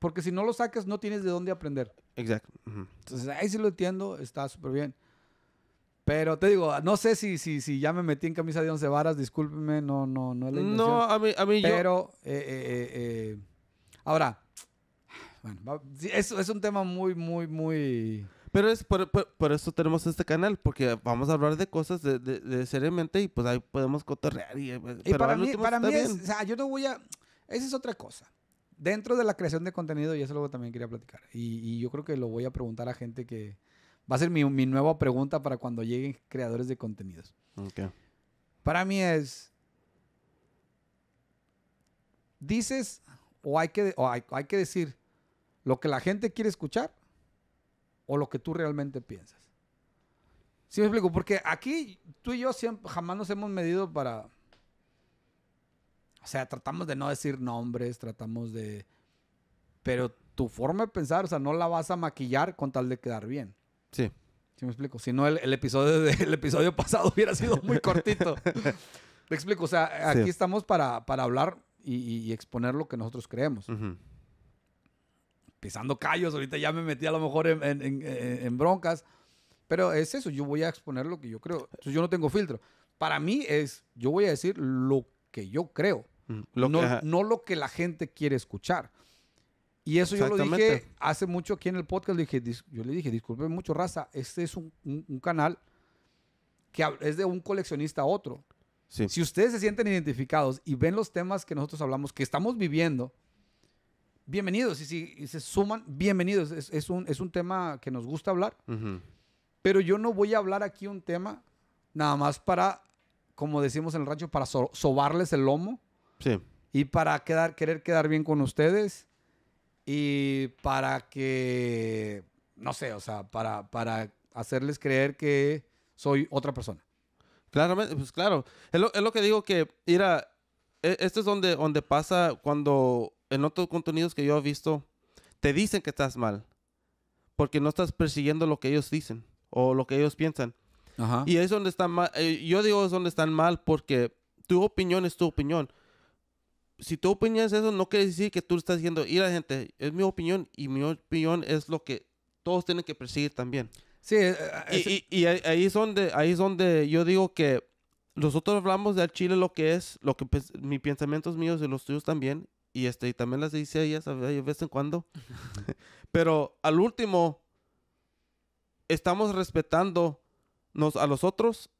porque si no lo sacas, no tienes de dónde aprender. Exacto. Uh-huh. Entonces, ahí sí lo entiendo, está súper bien. Pero te digo, no sé si, si, si ya me metí en camisa de once varas, discúlpenme, no, no, no es la intención. No, a mí, a mí Pero, yo... eh, eh, eh, eh. ahora, bueno, es, es un tema muy, muy, muy... Pero es por, por, por eso tenemos este canal, porque vamos a hablar de cosas de, de, de seriamente y pues ahí podemos cotorrear. Y, y pero para mí, para mí es, o sea, yo no voy a... Esa es otra cosa. Dentro de la creación de contenido, y eso luego también quería platicar. Y, y yo creo que lo voy a preguntar a gente que... Va a ser mi, mi nueva pregunta para cuando lleguen creadores de contenidos. Okay. Para mí es... ¿Dices o, hay que, o hay, hay que decir lo que la gente quiere escuchar o lo que tú realmente piensas? ¿Sí me explico? Porque aquí tú y yo siempre, jamás nos hemos medido para... O sea, tratamos de no decir nombres, tratamos de... Pero tu forma de pensar, o sea, no la vas a maquillar con tal de quedar bien. Sí. ¿Sí me explico? Si no, el, el, episodio de, el episodio pasado hubiera sido muy cortito. Te explico. O sea, aquí sí. estamos para, para hablar y, y exponer lo que nosotros creemos. Uh-huh. Pisando callos. Ahorita ya me metí a lo mejor en, en, en, en broncas. Pero es eso, yo voy a exponer lo que yo creo. Entonces, yo no tengo filtro. Para mí es, yo voy a decir lo que yo creo. Mm, lo no, que... no lo que la gente quiere escuchar. Y eso yo lo dije hace mucho aquí en el podcast. Dije, dis, yo le dije, disculpe mucho, raza, este es un, un, un canal que es de un coleccionista a otro. Sí. Si ustedes se sienten identificados y ven los temas que nosotros hablamos, que estamos viviendo, bienvenidos. Y si y se suman, bienvenidos. Es, es, un, es un tema que nos gusta hablar. Uh-huh. Pero yo no voy a hablar aquí un tema nada más para, como decimos en el rancho, para so, sobarles el lomo. Sí. Y para quedar, querer quedar bien con ustedes. Y para que, no sé, o sea, para, para hacerles creer que soy otra persona. Claramente, pues claro. Es lo, es lo que digo que, mira, esto es donde, donde pasa cuando en otros contenidos que yo he visto, te dicen que estás mal. Porque no estás persiguiendo lo que ellos dicen o lo que ellos piensan. Ajá. Y es donde están mal. Yo digo es donde están mal porque tu opinión es tu opinión. Si tú opinas eso, no quiere decir que tú estás diciendo, y la gente, es mi opinión y mi opinión es lo que todos tienen que perseguir también. Sí. Es, es, y, y, y ahí, es donde, ahí es donde yo digo que nosotros hablamos de al chile lo que es, lo que mis pensamientos míos y los tuyos también, y, este, y también las dice ella de vez en cuando. Pero al último, estamos respetando a los otros.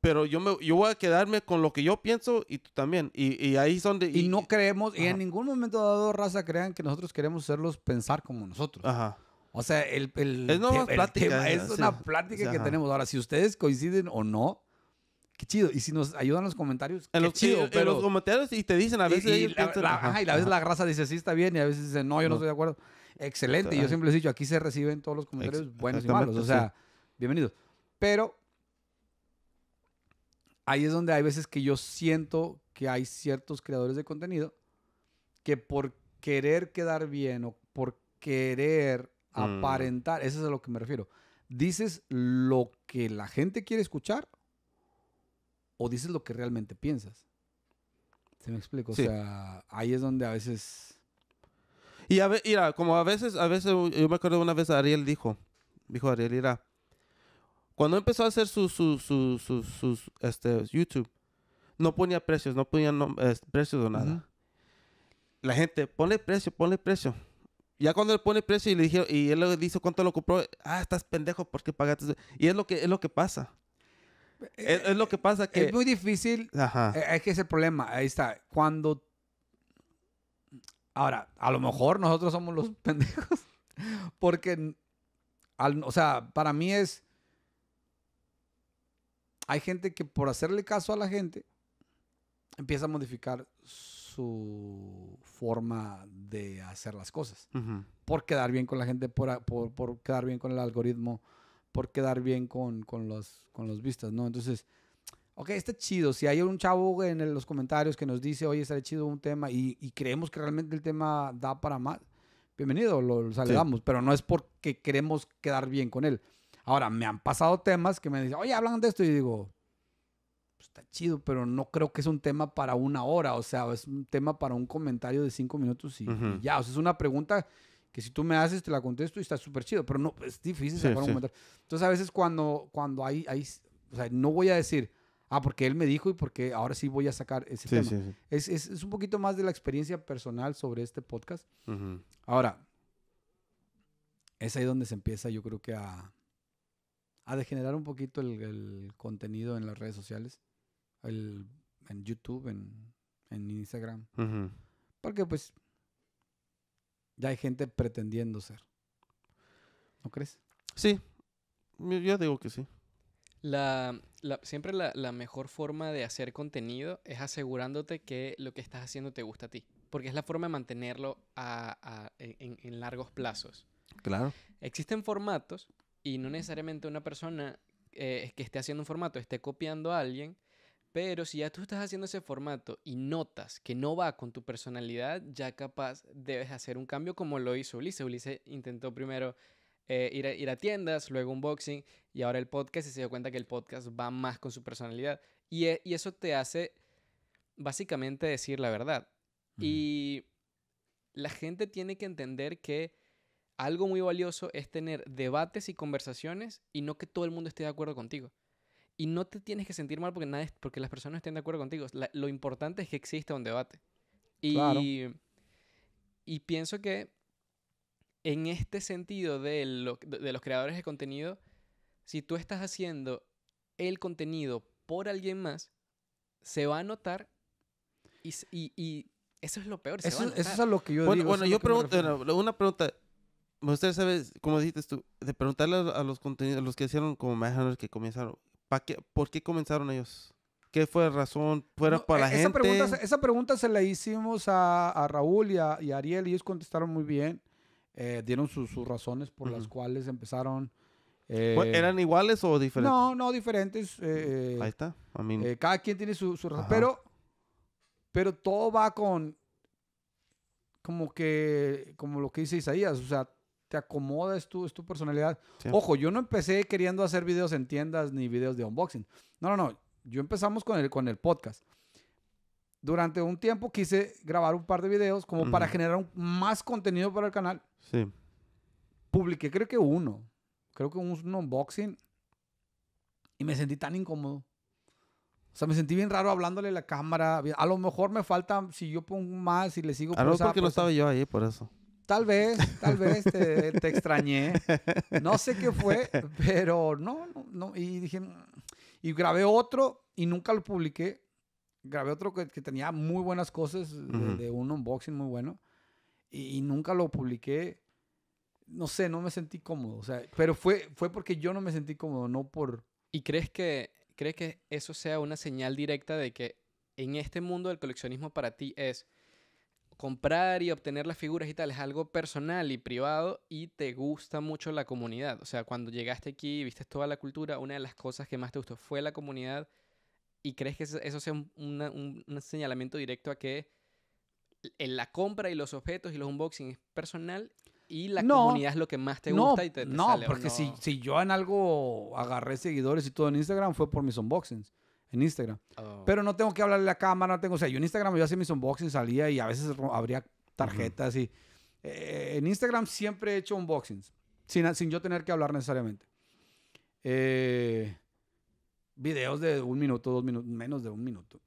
Pero yo, me, yo voy a quedarme con lo que yo pienso y tú también. Y, y ahí son de... Y, y no creemos... Ajá. Y en ningún momento dado, raza, crean que nosotros queremos hacerlos pensar como nosotros. Ajá. O sea, el, el, es, no el, plática, el tema es sí. una plática sí, que ajá. tenemos. Ahora, si ustedes coinciden o no, qué chido. Y si nos ayudan los comentarios, en qué los, chido. Y, pero... En los comentarios y te dicen a veces... Y, y, la, piensan, la, ajá, ajá, y a veces ajá. la raza dice, sí, está bien. Y a veces dice, no, yo no, no estoy de acuerdo. Excelente. Ajá. Y yo siempre les he dicho, aquí se reciben todos los comentarios Ex buenos y malos. O sea, sí. bienvenidos. Pero... Ahí es donde hay veces que yo siento que hay ciertos creadores de contenido que por querer quedar bien o por querer mm. aparentar, eso es a lo que me refiero. ¿Dices lo que la gente quiere escuchar o dices lo que realmente piensas? ¿Se me explico? Sí. O sea, ahí es donde a veces... Y a ve- mira, como a veces, a veces, yo me acuerdo una vez Ariel dijo, dijo Ariel, mira... Cuando empezó a hacer sus su, su, su, su, su, este, YouTube, no ponía precios, no ponía nom- eh, precios o nada. Uh-huh. La gente, ponle precio, ponle precio. Ya cuando le pone precio y le dije, y él le dice cuánto lo compró, ah, estás pendejo, ¿por qué pagaste? Y es lo que, es lo que pasa. Es, es lo que pasa que... Es muy difícil. Ajá. Es que es el problema. Ahí está. Cuando... Ahora, a lo mejor nosotros somos los pendejos. Porque, al, o sea, para mí es... Hay gente que por hacerle caso a la gente empieza a modificar su forma de hacer las cosas. Uh-huh. Por quedar bien con la gente, por, por, por quedar bien con el algoritmo, por quedar bien con, con, los, con los vistas, ¿no? Entonces, ok, está chido. Si hay un chavo en el, los comentarios que nos dice, oye, está chido un tema y, y creemos que realmente el tema da para más, bienvenido, lo saludamos. Sí. Pero no es porque queremos quedar bien con él. Ahora, me han pasado temas que me dicen, oye, hablan de esto. Y digo, pues, está chido, pero no creo que es un tema para una hora. O sea, es un tema para un comentario de cinco minutos y, uh-huh. y ya. O sea, es una pregunta que si tú me haces, te la contesto y está súper chido. Pero no, es difícil sí, sacar un sí. comentario. Entonces, a veces cuando, cuando hay, hay... O sea, no voy a decir, ah, porque él me dijo y porque ahora sí voy a sacar ese sí, tema. Sí, sí. Es, es, es un poquito más de la experiencia personal sobre este podcast. Uh-huh. Ahora, es ahí donde se empieza, yo creo que a... a degenerar un poquito el, el contenido en las redes sociales, el, en YouTube, en, en Instagram. Uh-huh. Porque, pues, ya hay gente pretendiendo ser. ¿No crees? Sí. Yo digo que sí. La, la, siempre la, la mejor forma de hacer contenido es asegurándote que lo que estás haciendo te gusta a ti. Porque es la forma de mantenerlo a, a, en, en largos plazos. Claro. Existen formatos... Y no necesariamente una persona eh, que esté haciendo un formato esté copiando a alguien, pero si ya tú estás haciendo ese formato y notas que no va con tu personalidad, ya capaz debes hacer un cambio como lo hizo Ulise. Ulise intentó primero eh, ir, a, ir a tiendas, luego unboxing y ahora el podcast y se dio cuenta que el podcast va más con su personalidad. Y, e- y eso te hace básicamente decir la verdad. Mm. Y la gente tiene que entender que algo muy valioso es tener debates y conversaciones y no que todo el mundo esté de acuerdo contigo. Y no te tienes que sentir mal porque, nadie, porque las personas no estén de acuerdo contigo. La, lo importante es que exista un debate. Y, claro. y pienso que en este sentido de, lo, de los creadores de contenido, si tú estás haciendo el contenido por alguien más, se va a notar y, y, y eso es lo peor. Eso, se va a eso es a lo que yo bueno, digo. Bueno, yo pregunto, una pregunta. Ustedes saben, como dijiste tú, de preguntarle a los contenidos, a los que hicieron como Matt Hunter que comenzaron, ¿para qué, ¿por qué comenzaron ellos? ¿Qué fue la razón? ¿Fuera no, para la esa gente? Pregunta, esa pregunta se la hicimos a, a Raúl y a, y a Ariel y ellos contestaron muy bien. Eh, dieron sus, sus razones por uh-huh. las cuales empezaron. Eh, ¿Eran iguales o diferentes? No, no, diferentes. Eh, Ahí está. I mean. eh, cada quien tiene su, su razón. Pero, pero todo va con como que como lo que dice Isaías. O sea, te acomodas tú, es tu personalidad. Sí. Ojo, yo no empecé queriendo hacer videos en tiendas ni videos de unboxing. No, no, no. Yo empezamos con el, con el podcast. Durante un tiempo quise grabar un par de videos como uh-huh. para generar un, más contenido para el canal. Sí. Publiqué creo que uno. Creo que un, un unboxing. Y me sentí tan incómodo. O sea, me sentí bien raro hablándole a la cámara. A lo mejor me falta, si yo pongo más y si le sigo... A lo mejor porque no estaba yo ahí, por eso. Tal vez, tal vez te, te extrañé. No sé qué fue, pero no, no, no. Y dije... Y grabé otro y nunca lo publiqué. Grabé otro que, que tenía muy buenas cosas, uh-huh. de, de un unboxing muy bueno. Y, y nunca lo publiqué. No sé, no me sentí cómodo. O sea, pero fue, fue porque yo no me sentí cómodo, no por... ¿Y crees que, crees que eso sea una señal directa de que en este mundo del coleccionismo para ti es comprar y obtener las figuras y tal, es algo personal y privado y te gusta mucho la comunidad? O sea, cuando llegaste aquí y viste toda la cultura, una de las cosas que más te gustó fue la comunidad. ¿Y crees que eso sea un, una, un, un señalamiento directo a que en la compra y los objetos y los unboxings es personal y la no, comunidad es lo que más te gusta no, y te, te no, sale? Porque no, porque si, si yo en algo agarré seguidores y todo en Instagram fue por mis unboxings. En Instagram. Oh. Pero no tengo que hablarle a la cámara. No tengo, o sea, yo en Instagram yo hacía mis unboxings, salía y a veces abría tarjetas. Uh -huh. y, eh, en Instagram siempre he hecho unboxings. Sin, sin yo tener que hablar necesariamente. Eh, videos de un minuto, dos minutos, menos de un minuto.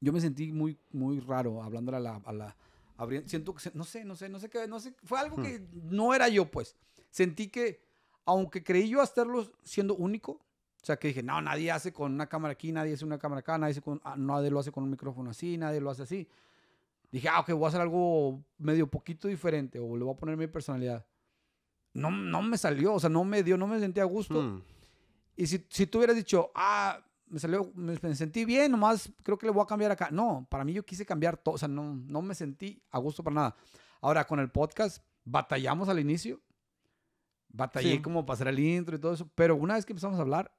Yo me sentí muy, muy raro hablándole a la... A la abriendo, siento que... No sé, no sé, no sé qué... No sé, fue algo que hmm. no era yo, pues. Sentí que, aunque creí yo hacerlo siendo único... O sea, que dije, no, nadie hace con una cámara aquí, nadie hace una cámara acá, nadie, hace con, nadie lo hace con un micrófono así, nadie lo hace así. Dije, ah, ok, voy a hacer algo medio poquito diferente o le voy a poner mi personalidad. No, no me salió, o sea, no me dio, no me sentí a gusto. Hmm. Y si, si tú hubieras dicho, ah, me salió, me, me sentí bien, nomás creo que le voy a cambiar acá. No, para mí yo quise cambiar todo, o sea, no, no me sentí a gusto para nada. Ahora, con el podcast, batallamos al inicio. Batallé sí. como para hacer el intro y todo eso, pero una vez que empezamos a hablar,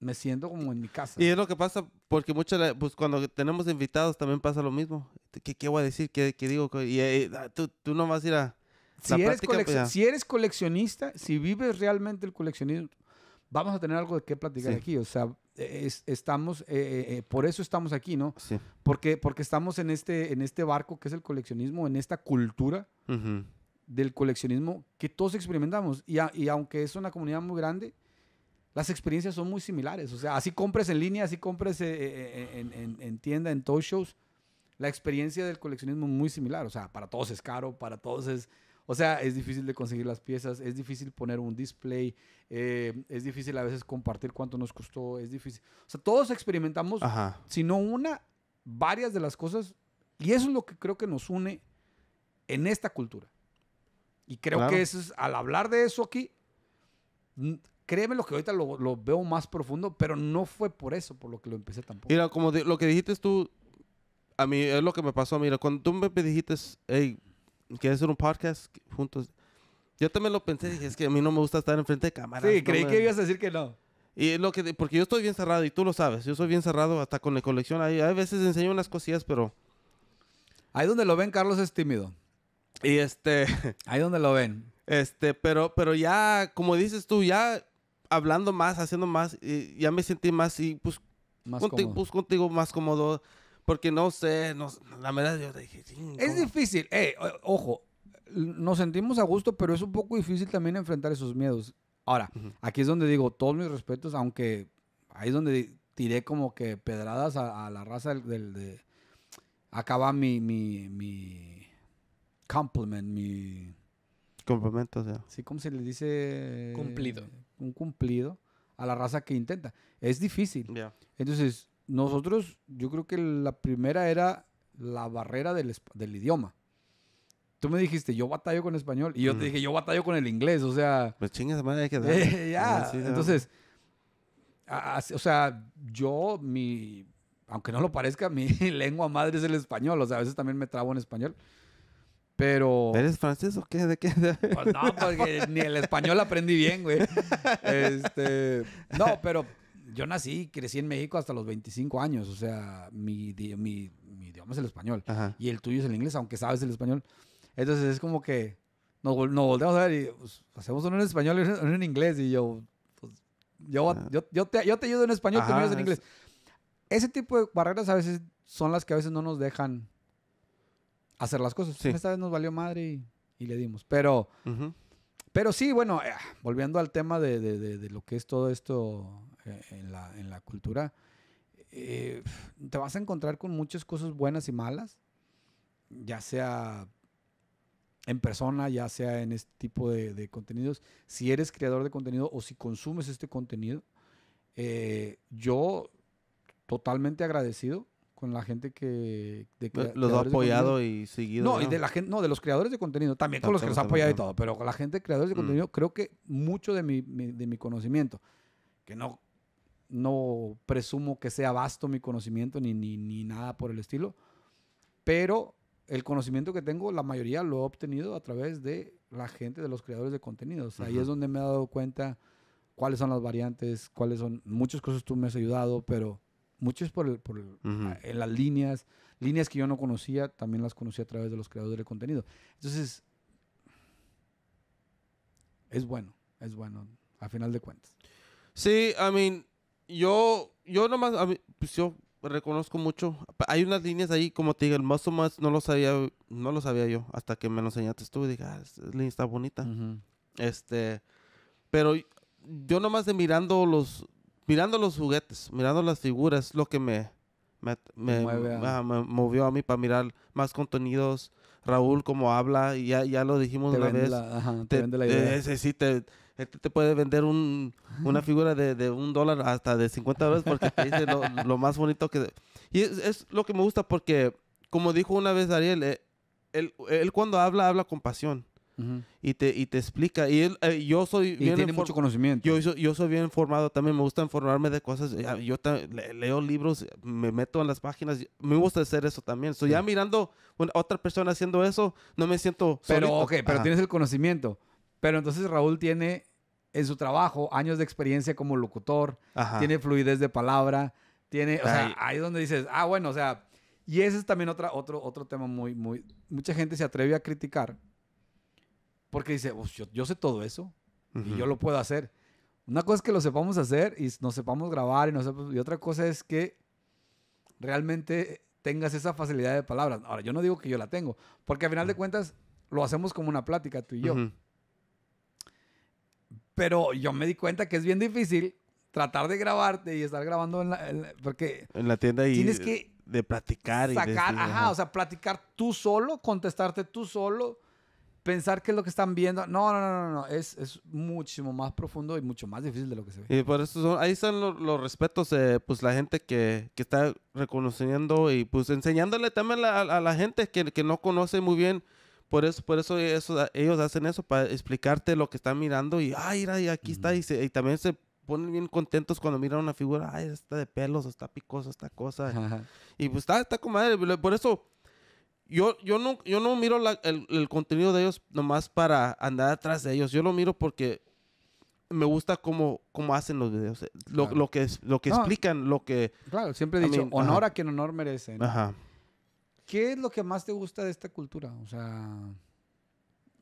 me siento como en mi casa. Y es lo que pasa, porque muchas, pues cuando tenemos invitados también pasa lo mismo. ¿Qué, qué voy a decir? ¿Qué, qué digo? Y, y, tú, tú no vas a ir a la si eres práctica, pues si eres coleccionista, si vives realmente el coleccionismo, vamos a tener algo de qué platicar sí. aquí. O sea, es, estamos, eh, eh, por eso estamos aquí, ¿no? Sí. Porque, porque estamos en este, en este barco que es el coleccionismo, en esta cultura uh-huh. del coleccionismo que todos experimentamos. Y, a, y aunque es una comunidad muy grande, las experiencias son muy similares. O sea, así compres en línea, así compres eh, en, en, en tienda, en toy shows. La experiencia del coleccionismo es muy similar. O sea, para todos es caro, para todos es... O sea, es difícil de conseguir las piezas, es difícil poner un display, eh, es difícil a veces compartir cuánto nos costó, es difícil... O sea, todos experimentamos, ajá. si no una, varias de las cosas. Y eso es lo que creo que nos une en esta cultura. Y creo claro. que eso es, al hablar de eso aquí... Créeme lo que ahorita lo, lo veo más profundo, pero no fue por eso por lo que lo empecé tampoco. Mira, como de, lo que dijiste tú, a mí es lo que me pasó. Mira, cuando tú me dijiste, hey, ¿quieres hacer un podcast juntos? Yo también lo pensé, dije, es que a mí no me gusta estar enfrente de cámara. Sí, no creí me... que ibas a decir que no. Y es lo que, porque yo estoy bien cerrado y tú lo sabes, yo soy bien cerrado hasta con la colección. Hay, hay veces enseño unas cosillas, pero... Ahí donde lo ven, Carlos es tímido. Y este... Ahí donde lo ven. Este, pero, pero ya, como dices tú, ya... hablando más, haciendo más, y ya me sentí más y pues, más contigo, pues contigo más cómodo, porque no sé, no, la verdad yo dije... Es difícil, eh, ojo, nos sentimos a gusto, pero es un poco difícil también enfrentar esos miedos. Ahora, uh-huh. aquí es donde digo, todos mis respetos, aunque ahí es donde tiré como que pedradas a, a la raza del... del de, acaba mi... mi, mi compliment, mi... Complemento, o sea. Sí, como se le dice... Cumplido. Un cumplido a la raza que intenta. Es difícil. Yeah. Entonces, nosotros, yo creo que la primera era la barrera del, del idioma. Tú me dijiste, yo batallo con español. Y yo mm. te dije, yo batallo con el inglés, o sea... Pues chingas, madre, hay que dar. Eh, ya, yeah. Entonces... A, a, o sea, yo, mi... Aunque no lo parezca, mi lengua madre es el español. O sea, a veces también me trabo en español. Pero... ¿Eres francés o qué? ¿De qué? Pues no, porque ni el español aprendí bien, güey. Este... No, pero yo nací, crecí en México hasta los veinticinco años. O sea, mi, mi, mi idioma es el español. Ajá. Y el tuyo es el inglés, aunque sabes el español. Entonces es como que nos, nos volteamos a ver y pues, hacemos uno en español y uno en inglés. Y yo, pues, yo, yo, yo, te, yo te ayudo en español, tú me ayudas en inglés. Ese tipo de barreras a veces son las que a veces no nos dejan... hacer las cosas. Sí. Esta vez nos valió madre y, y le dimos. Pero, uh-huh. pero sí, bueno, eh, volviendo al tema de, de, de, de lo que es todo esto eh, en, la, en la cultura, eh, te vas a encontrar con muchas cosas buenas y malas, ya sea en persona, ya sea en este tipo de, de contenidos. Si eres creador de contenido o si consumes este contenido, eh, yo totalmente agradecido con la gente que... De, de, los ha apoyado y seguido. No, ¿no? Y de la gente, no, de los creadores de contenido. También con los que los ha apoyado y todo. Pero con la gente de creadores de mm. contenido, creo que mucho de mi, mi, de mi conocimiento, que no, no presumo que sea vasto mi conocimiento ni, ni, ni nada por el estilo, pero el conocimiento que tengo, la mayoría lo he obtenido a través de la gente de los creadores de contenidos. Ahí uh-huh. es donde me he dado cuenta cuáles son las variantes, cuáles son... Muchas cosas tú me has ayudado, pero... Muchos por, el, por el, uh-huh. en las líneas, líneas que yo no conocía, también las conocí a través de los creadores de contenido. Entonces, es bueno, es bueno, a final de cuentas. Sí, I mean, yo, yo nomás, I mean, pues yo reconozco mucho. Hay unas líneas ahí, como te digo, el muscle más no lo sabía, no lo sabía yo, hasta que me lo enseñaste tú y dije, ah, esta línea está bonita. Uh-huh. Este, pero yo nomás de mirando los... Mirando los juguetes, mirando las figuras, lo que me, me, me, me, a... me, me movió a mí para mirar más contenidos. Raúl, como habla, y ya, ya lo dijimos una vez. La, ajá, te, te vende la idea. Ese, sí, te, te puede vender un, una figura de, de un dólar hasta de cincuenta dólares porque te dice lo, lo más bonito que... Y es, es lo que me gusta porque, como dijo una vez Ariel, él, él, él cuando habla, habla con pasión. Uh-huh. Y te y te explica y él eh, yo soy y bien tiene mucho conocimiento. Yo, yo soy bien informado también, me gusta informarme de cosas. Yo le leo libros, me meto en las páginas, me gusta hacer eso también. Estoy so, sí. ya mirando una, otra persona haciendo eso, no me siento pero solito. Okay, pero ah. tienes el conocimiento, pero entonces Raúl tiene en su trabajo años de experiencia como locutor. Ajá. Tiene fluidez de palabra, tiene o Ay. sea, ahí es donde dices, ah bueno, o sea, y ese es también otra otro otro tema muy muy mucha gente se atreve a criticar. Porque dice, yo, yo sé todo eso uh-huh. y yo lo puedo hacer. Una cosa es que lo sepamos hacer y nos sepamos grabar. Y, nos sepamos, y otra cosa es que realmente tengas esa facilidad de palabras. Ahora, yo no digo que yo la tengo. Porque al final uh-huh. de cuentas lo hacemos como una plática tú y yo. Uh-huh. Pero yo me di cuenta que es bien difícil tratar de grabarte y estar grabando en la, en la, porque en la tienda y tienes que de platicar. Sacar, y decir, ajá, ajá, o sea, platicar tú solo, contestarte tú solo. Pensar que es lo que están viendo. No, no, no, no. no. Es, es muchísimo más profundo y mucho más difícil de lo que se ve. Y por eso son, ahí están los, los respetos. Eh, pues la gente que, que está reconociendo y pues enseñándole también la, a, a la gente que, que no conoce muy bien. Por eso, por eso, eso ellos hacen eso. Para explicarte lo que están mirando. Y, ay, mira, y aquí mm-hmm. está. Y, se, y también se ponen bien contentos cuando miran una figura. Ay, está de pelos. Está picosa esta cosa. Y pues está, está como madre. Por eso... Yo, yo, no, yo no miro la, el, el contenido de ellos nomás para andar atrás de ellos. Yo lo miro porque me gusta cómo, cómo hacen los videos. Lo, claro. lo que, lo que no. explican, lo que... Claro, siempre he dicho, I mean, honor ajá. a quien honor merece. ¿No? Ajá. ¿Qué es lo que más te gusta de esta cultura? O sea...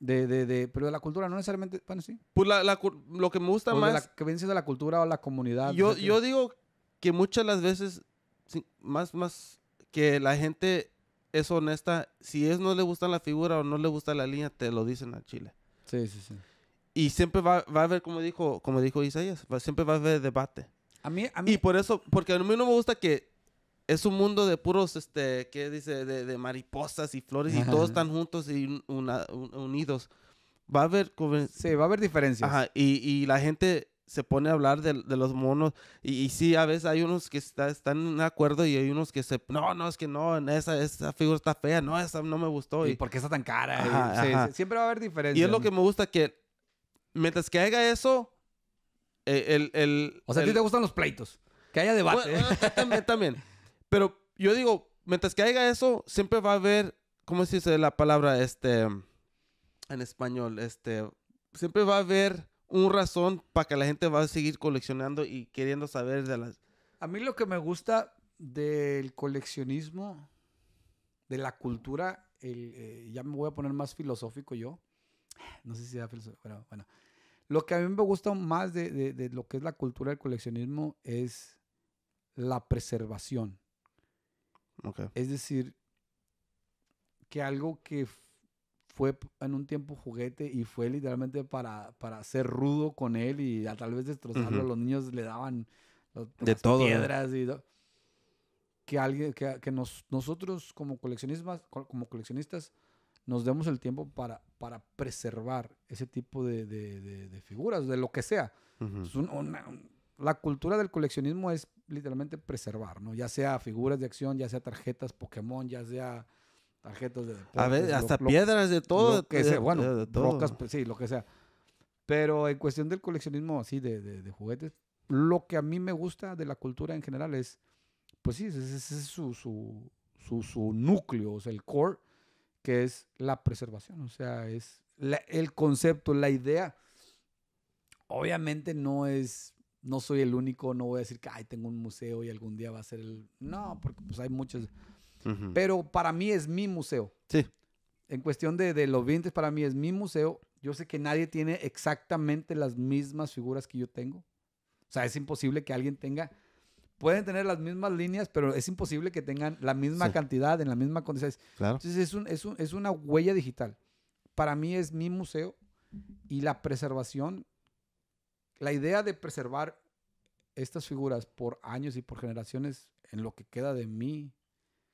De, de, de, pero de la cultura, no necesariamente... Bueno, sí. Pues la, la, lo que me gusta o más... De la, que vences de la cultura o la comunidad. Yo, yo digo que muchas de las veces... Más, más que la gente... es honesta. Si es no le gusta la figura o no le gusta la línea, te lo dicen al chile. Sí, sí, sí. Y siempre va, va a haber, como dijo, como dijo Isaías, va, siempre va a haber debate. A mí, a mí... Y por eso, porque a mí no me gusta que es un mundo de puros, este, ¿qué dice? De, de mariposas y flores, ajá, y todos están juntos y una, un, unidos. Va a haber... Sí, va a haber diferencias. Ajá, y, y la gente se pone a hablar de, de los monos. Y, y sí, a veces hay unos que está, están de acuerdo y hay unos que se... No, no, es que no, esa, esa figura está fea. No, esa no me gustó. ¿Y, y por qué está tan cara? Ajá, sí, ajá. Sí, siempre va a haber diferencias. Y es lo que me gusta, que mientras que haga eso... El, el, el, o sea, el, ¿a ti te gustan los pleitos? Que haya debate. Bueno, también, también. Pero yo digo, mientras que haya eso, siempre va a haber... ¿Cómo se dice la palabra? Este... En español, este... Siempre va a haber un razón para que la gente va a seguir coleccionando y queriendo saber de las... A mí lo que me gusta del coleccionismo, de la cultura... El, eh, ya me voy a poner más filosófico yo. No sé si sea filosófico, pero bueno... Lo que a mí me gusta más de, de, de lo que es la cultura del coleccionismo es la preservación. Okay. Es decir, que algo que fue en un tiempo juguete y fue literalmente para, para ser rudo con él y a tal vez destrozarlo. Uh-huh. Los niños le daban los, de las todo, piedras. Y do- que alguien, que, que nos, nosotros como coleccionistas, como coleccionistas nos demos el tiempo para, para preservar ese tipo de, de, de, de figuras, de lo que sea. Uh-huh. Es un, una, un, la cultura del coleccionismo es literalmente preservar, ¿no? Ya sea figuras de acción, ya sea tarjetas Pokémon, ya sea tarjetas de deportes. A ver, hasta lo, piedras lo, de todo. Lo que de, sea, bueno, de, de todo. Rocas, sí, lo que sea. Pero en cuestión del coleccionismo así de, de, de juguetes, lo que a mí me gusta de la cultura en general es, pues sí, ese es, es su, su, su, su núcleo, o sea, el core, que es la preservación, o sea, es la, el concepto, la idea. Obviamente no es, no soy el único, no voy a decir que, ay, tengo un museo y algún día va a ser el... No, porque pues hay muchos. Uh-huh. Pero para mí es mi museo. Sí. En cuestión de, de los vintage, para mí es mi museo. Yo sé que nadie tiene exactamente las mismas figuras que yo tengo. O sea, es imposible que alguien tenga... Pueden tener las mismas líneas, pero es imposible que tengan la misma sí. cantidad, en la misma condición. Claro. Entonces, es, un, es, un, es una huella digital. Para mí es mi museo y la preservación, la idea de preservar estas figuras por años y por generaciones en lo que queda de mí,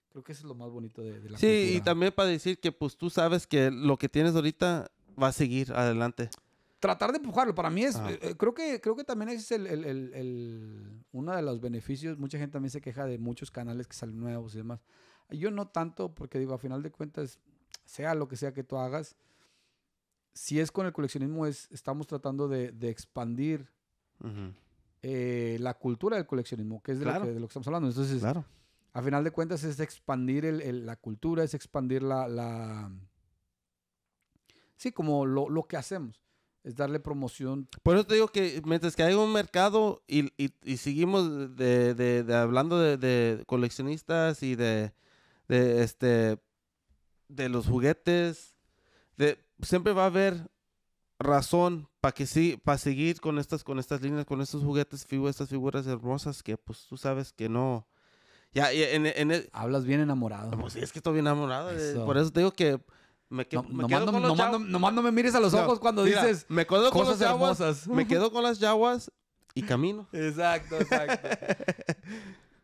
creo que eso es lo más bonito de, de la sí, cultura. Sí, y también para decir que pues tú sabes que lo que tienes ahorita va a seguir adelante. Tratar de empujarlo, para mí es... Ah. Eh, creo, que, creo que también es el, el, el, el, uno de los beneficios. Mucha gente también se queja de muchos canales que salen nuevos y demás. Yo no tanto, porque digo, a final de cuentas, sea lo que sea que tú hagas, si es con el coleccionismo, es, estamos tratando de, de expandir uh-huh. eh, la cultura del coleccionismo, que es de, claro. lo, que, de lo que estamos hablando. Entonces, claro. a final de cuentas, es expandir el, el, la cultura, es expandir la... la... Sí, como lo, lo que hacemos. Es darle promoción. Por eso te digo que mientras que hay un mercado y, y, y seguimos de, de, de hablando de, de coleccionistas y de, de, este, de los juguetes, de, siempre va a haber razón para que sí, para seguir con estas, con estas líneas, con estos juguetes, figu- estas figuras hermosas que pues tú sabes que no. Ya, en, en el... Hablas bien enamorado. Pues sí, es que estoy bien enamorado. Eso. Por eso te digo que... Me que, no, me nomás, no, nomás, no, nomás no me mires a los ojos no, cuando mira, dices me quedo con cosas yaguas, hermosas. Me quedo con las yaguas y camino. Exacto, exacto.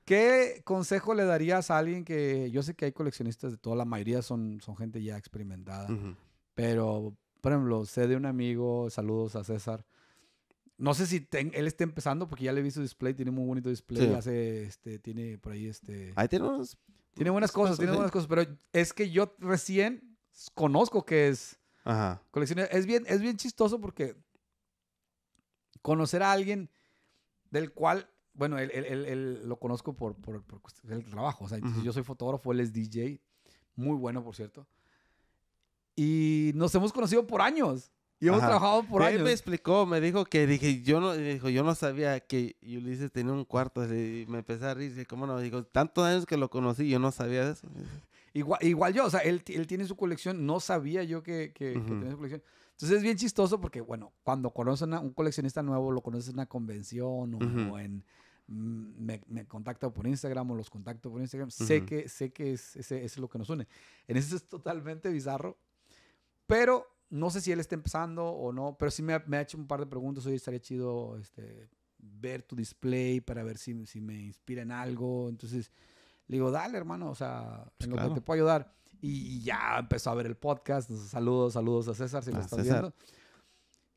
¿Qué consejo le darías a alguien que... Yo sé que hay coleccionistas de toda la mayoría, son, son gente ya experimentada. Uh-huh. Pero, por ejemplo, sé de un amigo, saludos a César. No sé si ten, él está empezando porque ya le vi su display, tiene muy bonito display. Sí. Hace, este, tiene por ahí, este... Ahí tiene unos... Tiene buenas cosas, cosas tiene buenas cosas. Pero es que yo recién... Conozco que es Ajá. coleccionista. Es bien, es bien chistoso porque conocer a alguien del cual, bueno, él, él, él, él lo conozco por, por, por el trabajo. O sea, uh-huh. yo soy fotógrafo, él es D J. Muy bueno, por cierto. Y nos hemos conocido por años. Y hemos Ajá. trabajado por él años. Él me explicó, me dijo que dije, yo no, dijo, yo no sabía que Ulise tenía un cuarto. Y me empecé a reír. ¿Cómo no? Dijo, tantos años que lo conocí, yo no sabía de eso. Igual, igual yo, o sea, él, él tiene su colección. No sabía yo que, que, uh-huh. que tenía su colección. Entonces es bien chistoso porque, bueno, cuando conoces a un coleccionista nuevo, lo conoces en una convención o, uh-huh. o en, me, me contacta por Instagram o los contacto por Instagram. Uh-huh. Sé que, sé que es, es, es lo que nos une. En eso es totalmente bizarro, pero no sé si él está empezando o no, pero sí me ha, me ha hecho un par de preguntas. Oye, estaría chido este, ver tu display para ver si, si me inspira en algo. Entonces le digo, dale, hermano, o sea, pues en claro. lo que te puedo ayudar. Y, y ya empezó a ver el podcast. Entonces, saludos, saludos a César, si ah, me estás César. viendo.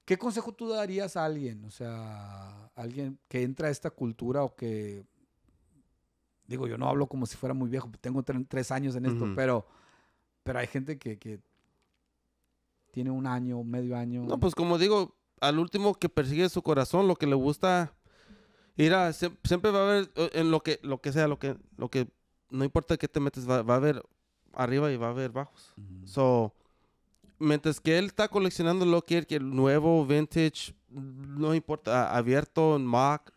¿Qué consejo tú darías a alguien? O sea, alguien que entra a esta cultura o que... Digo, yo no hablo como si fuera muy viejo. Tengo tre tres años en esto, uh-huh. pero, pero hay gente que, que tiene un año, medio año. No, pues como digo, al último que persigue su corazón, lo que le gusta... Ir a... Se siempre va a haber, en lo que, lo que sea, lo que, lo que... No importa qué te metes, va, va a haber arriba y va a haber bajos. Uh-huh. So... Mientras que él está coleccionando lo que es nuevo, vintage, no importa, abierto, mock,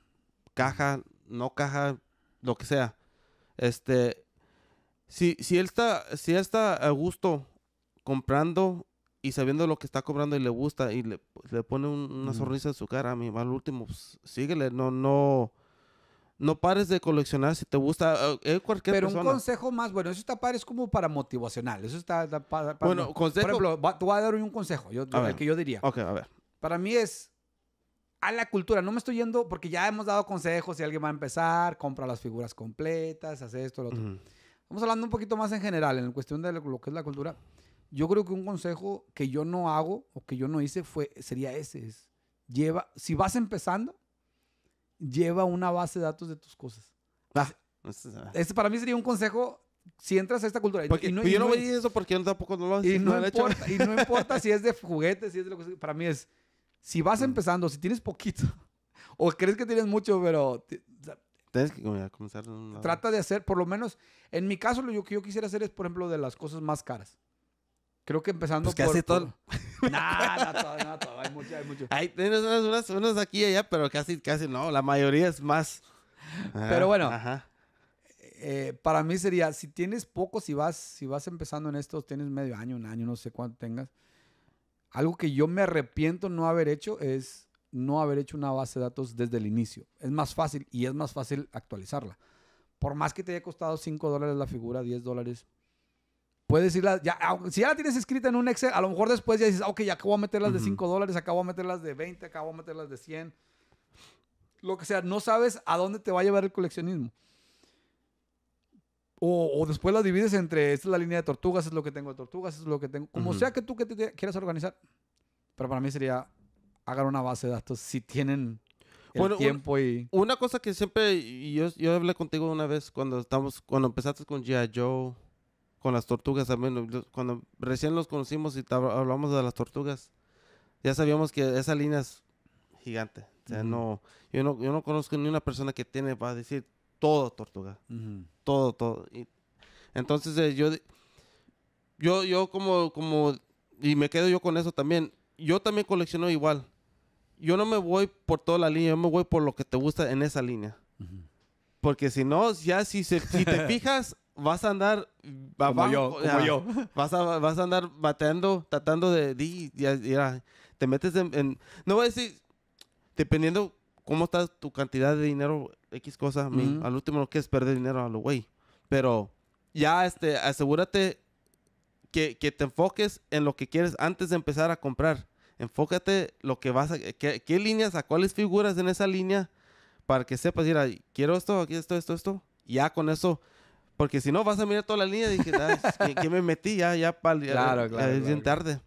caja, no caja, lo que sea. Este, si, si, él está, si él está a gusto comprando y sabiendo lo que está comprando y le gusta y le, le pone un, una mm. sonrisa en su cara, a mí, al último, pues, síguele, no, no... No pares de coleccionar si te gusta eh, cualquier Pero persona. Pero un consejo más, bueno, eso está padre, es como para motivacional. Eso está para, para bueno, no. consejo. Por ejemplo, va, te voy a dar un consejo, yo, el ver. que yo diría. Ok, a ver. Para mí es a la cultura. No me estoy yendo porque ya hemos dado consejos. Si alguien va a empezar, compra las figuras completas, hace esto, lo otro. Uh-huh. Vamos hablando un poquito más en general, en la cuestión de lo que es la cultura. Yo creo que un consejo que yo no hago o que yo no hice fue, sería ese. Es, lleva, si vas empezando, lleva una base de datos de tus cosas. Ah, este para mí sería un consejo si entras a esta cultura. Porque, y no, y yo no voy a decir eso porque yo tampoco lo hago. Y no, no importa, he y no importa si es de juguetes, si es de lo que sea. Para mí es, si vas mm. empezando, si tienes poquito o crees que tienes mucho, pero... Te, o sea, tienes que comenzar. En trata de hacer, por lo menos, en mi caso, lo que yo quisiera hacer es, por ejemplo, de las cosas más caras. Creo que empezando pues que por... Casi todo. No, no, todo, no, todo. Hay mucho, hay mucho. Hay tienes unas, unas, unas aquí y allá, pero casi, casi no. La mayoría es más. Ajá, pero bueno, ajá. Eh, para mí sería, si tienes poco, si vas, si vas empezando en esto, tienes medio año, un año, no sé cuánto tengas. Algo que yo me arrepiento no haber hecho es no haber hecho una base de datos desde el inicio. Es más fácil y es más fácil actualizarla. Por más que te haya costado cinco dólares la figura, diez dólares... Puedes irla, ya, si ya la tienes escrita en un Excel, a lo mejor después ya dices, ok, ya acabo de meterlas de cinco dólares, acabo de meterlas de veinte, acabo de meterlas de cien. Lo que sea, no sabes a dónde te va a llevar el coleccionismo. O, o después las divides entre, esta es la línea de tortugas, es lo que tengo de tortugas, es lo que tengo. Como uh-huh. sea que tú que te, te quieras organizar. Pero para mí sería, hagan una base de datos si tienen el bueno, tiempo un, y... Una cosa que siempre, yo, yo hablé contigo una vez cuando, estamos, cuando empezaste con G I Joe... Con las tortugas también. Cuando recién los conocimos y hablamos de las tortugas, ya sabíamos que esa línea es gigante. O sea, uh-huh. no, yo, no, yo no conozco ni una persona que tiene para decir todo tortuga. Uh-huh. Todo, todo. Y entonces eh, yo, yo, yo como, como, y me quedo yo con eso también. Yo también colecciono igual. Yo no me voy por toda la línea, yo me voy por lo que te gusta en esa línea. Uh-huh. Porque si no, ya si, se, si te fijas... Vas a andar abajo, como yo, como ya, yo. Vas, a, vas a andar bateando, tratando de... de ya, ya, te metes en, en... No voy a decir... Dependiendo cómo está tu cantidad de dinero, X cosa, mm-hmm. mí, al último lo que es perder dinero a lo güey. Pero ya este, asegúrate que, que te enfoques en lo que quieres antes de empezar a comprar. Enfócate lo que vas a... Qué, qué líneas, a cuáles figuras en esa línea para que sepas, mira, quiero esto, aquí esto, esto, esto. Ya con eso... Porque si no, vas a mirar toda la línea. Dije, ¿qué, ¿qué me metí? Ya, ya, para claro, claro, claro, bien tarde.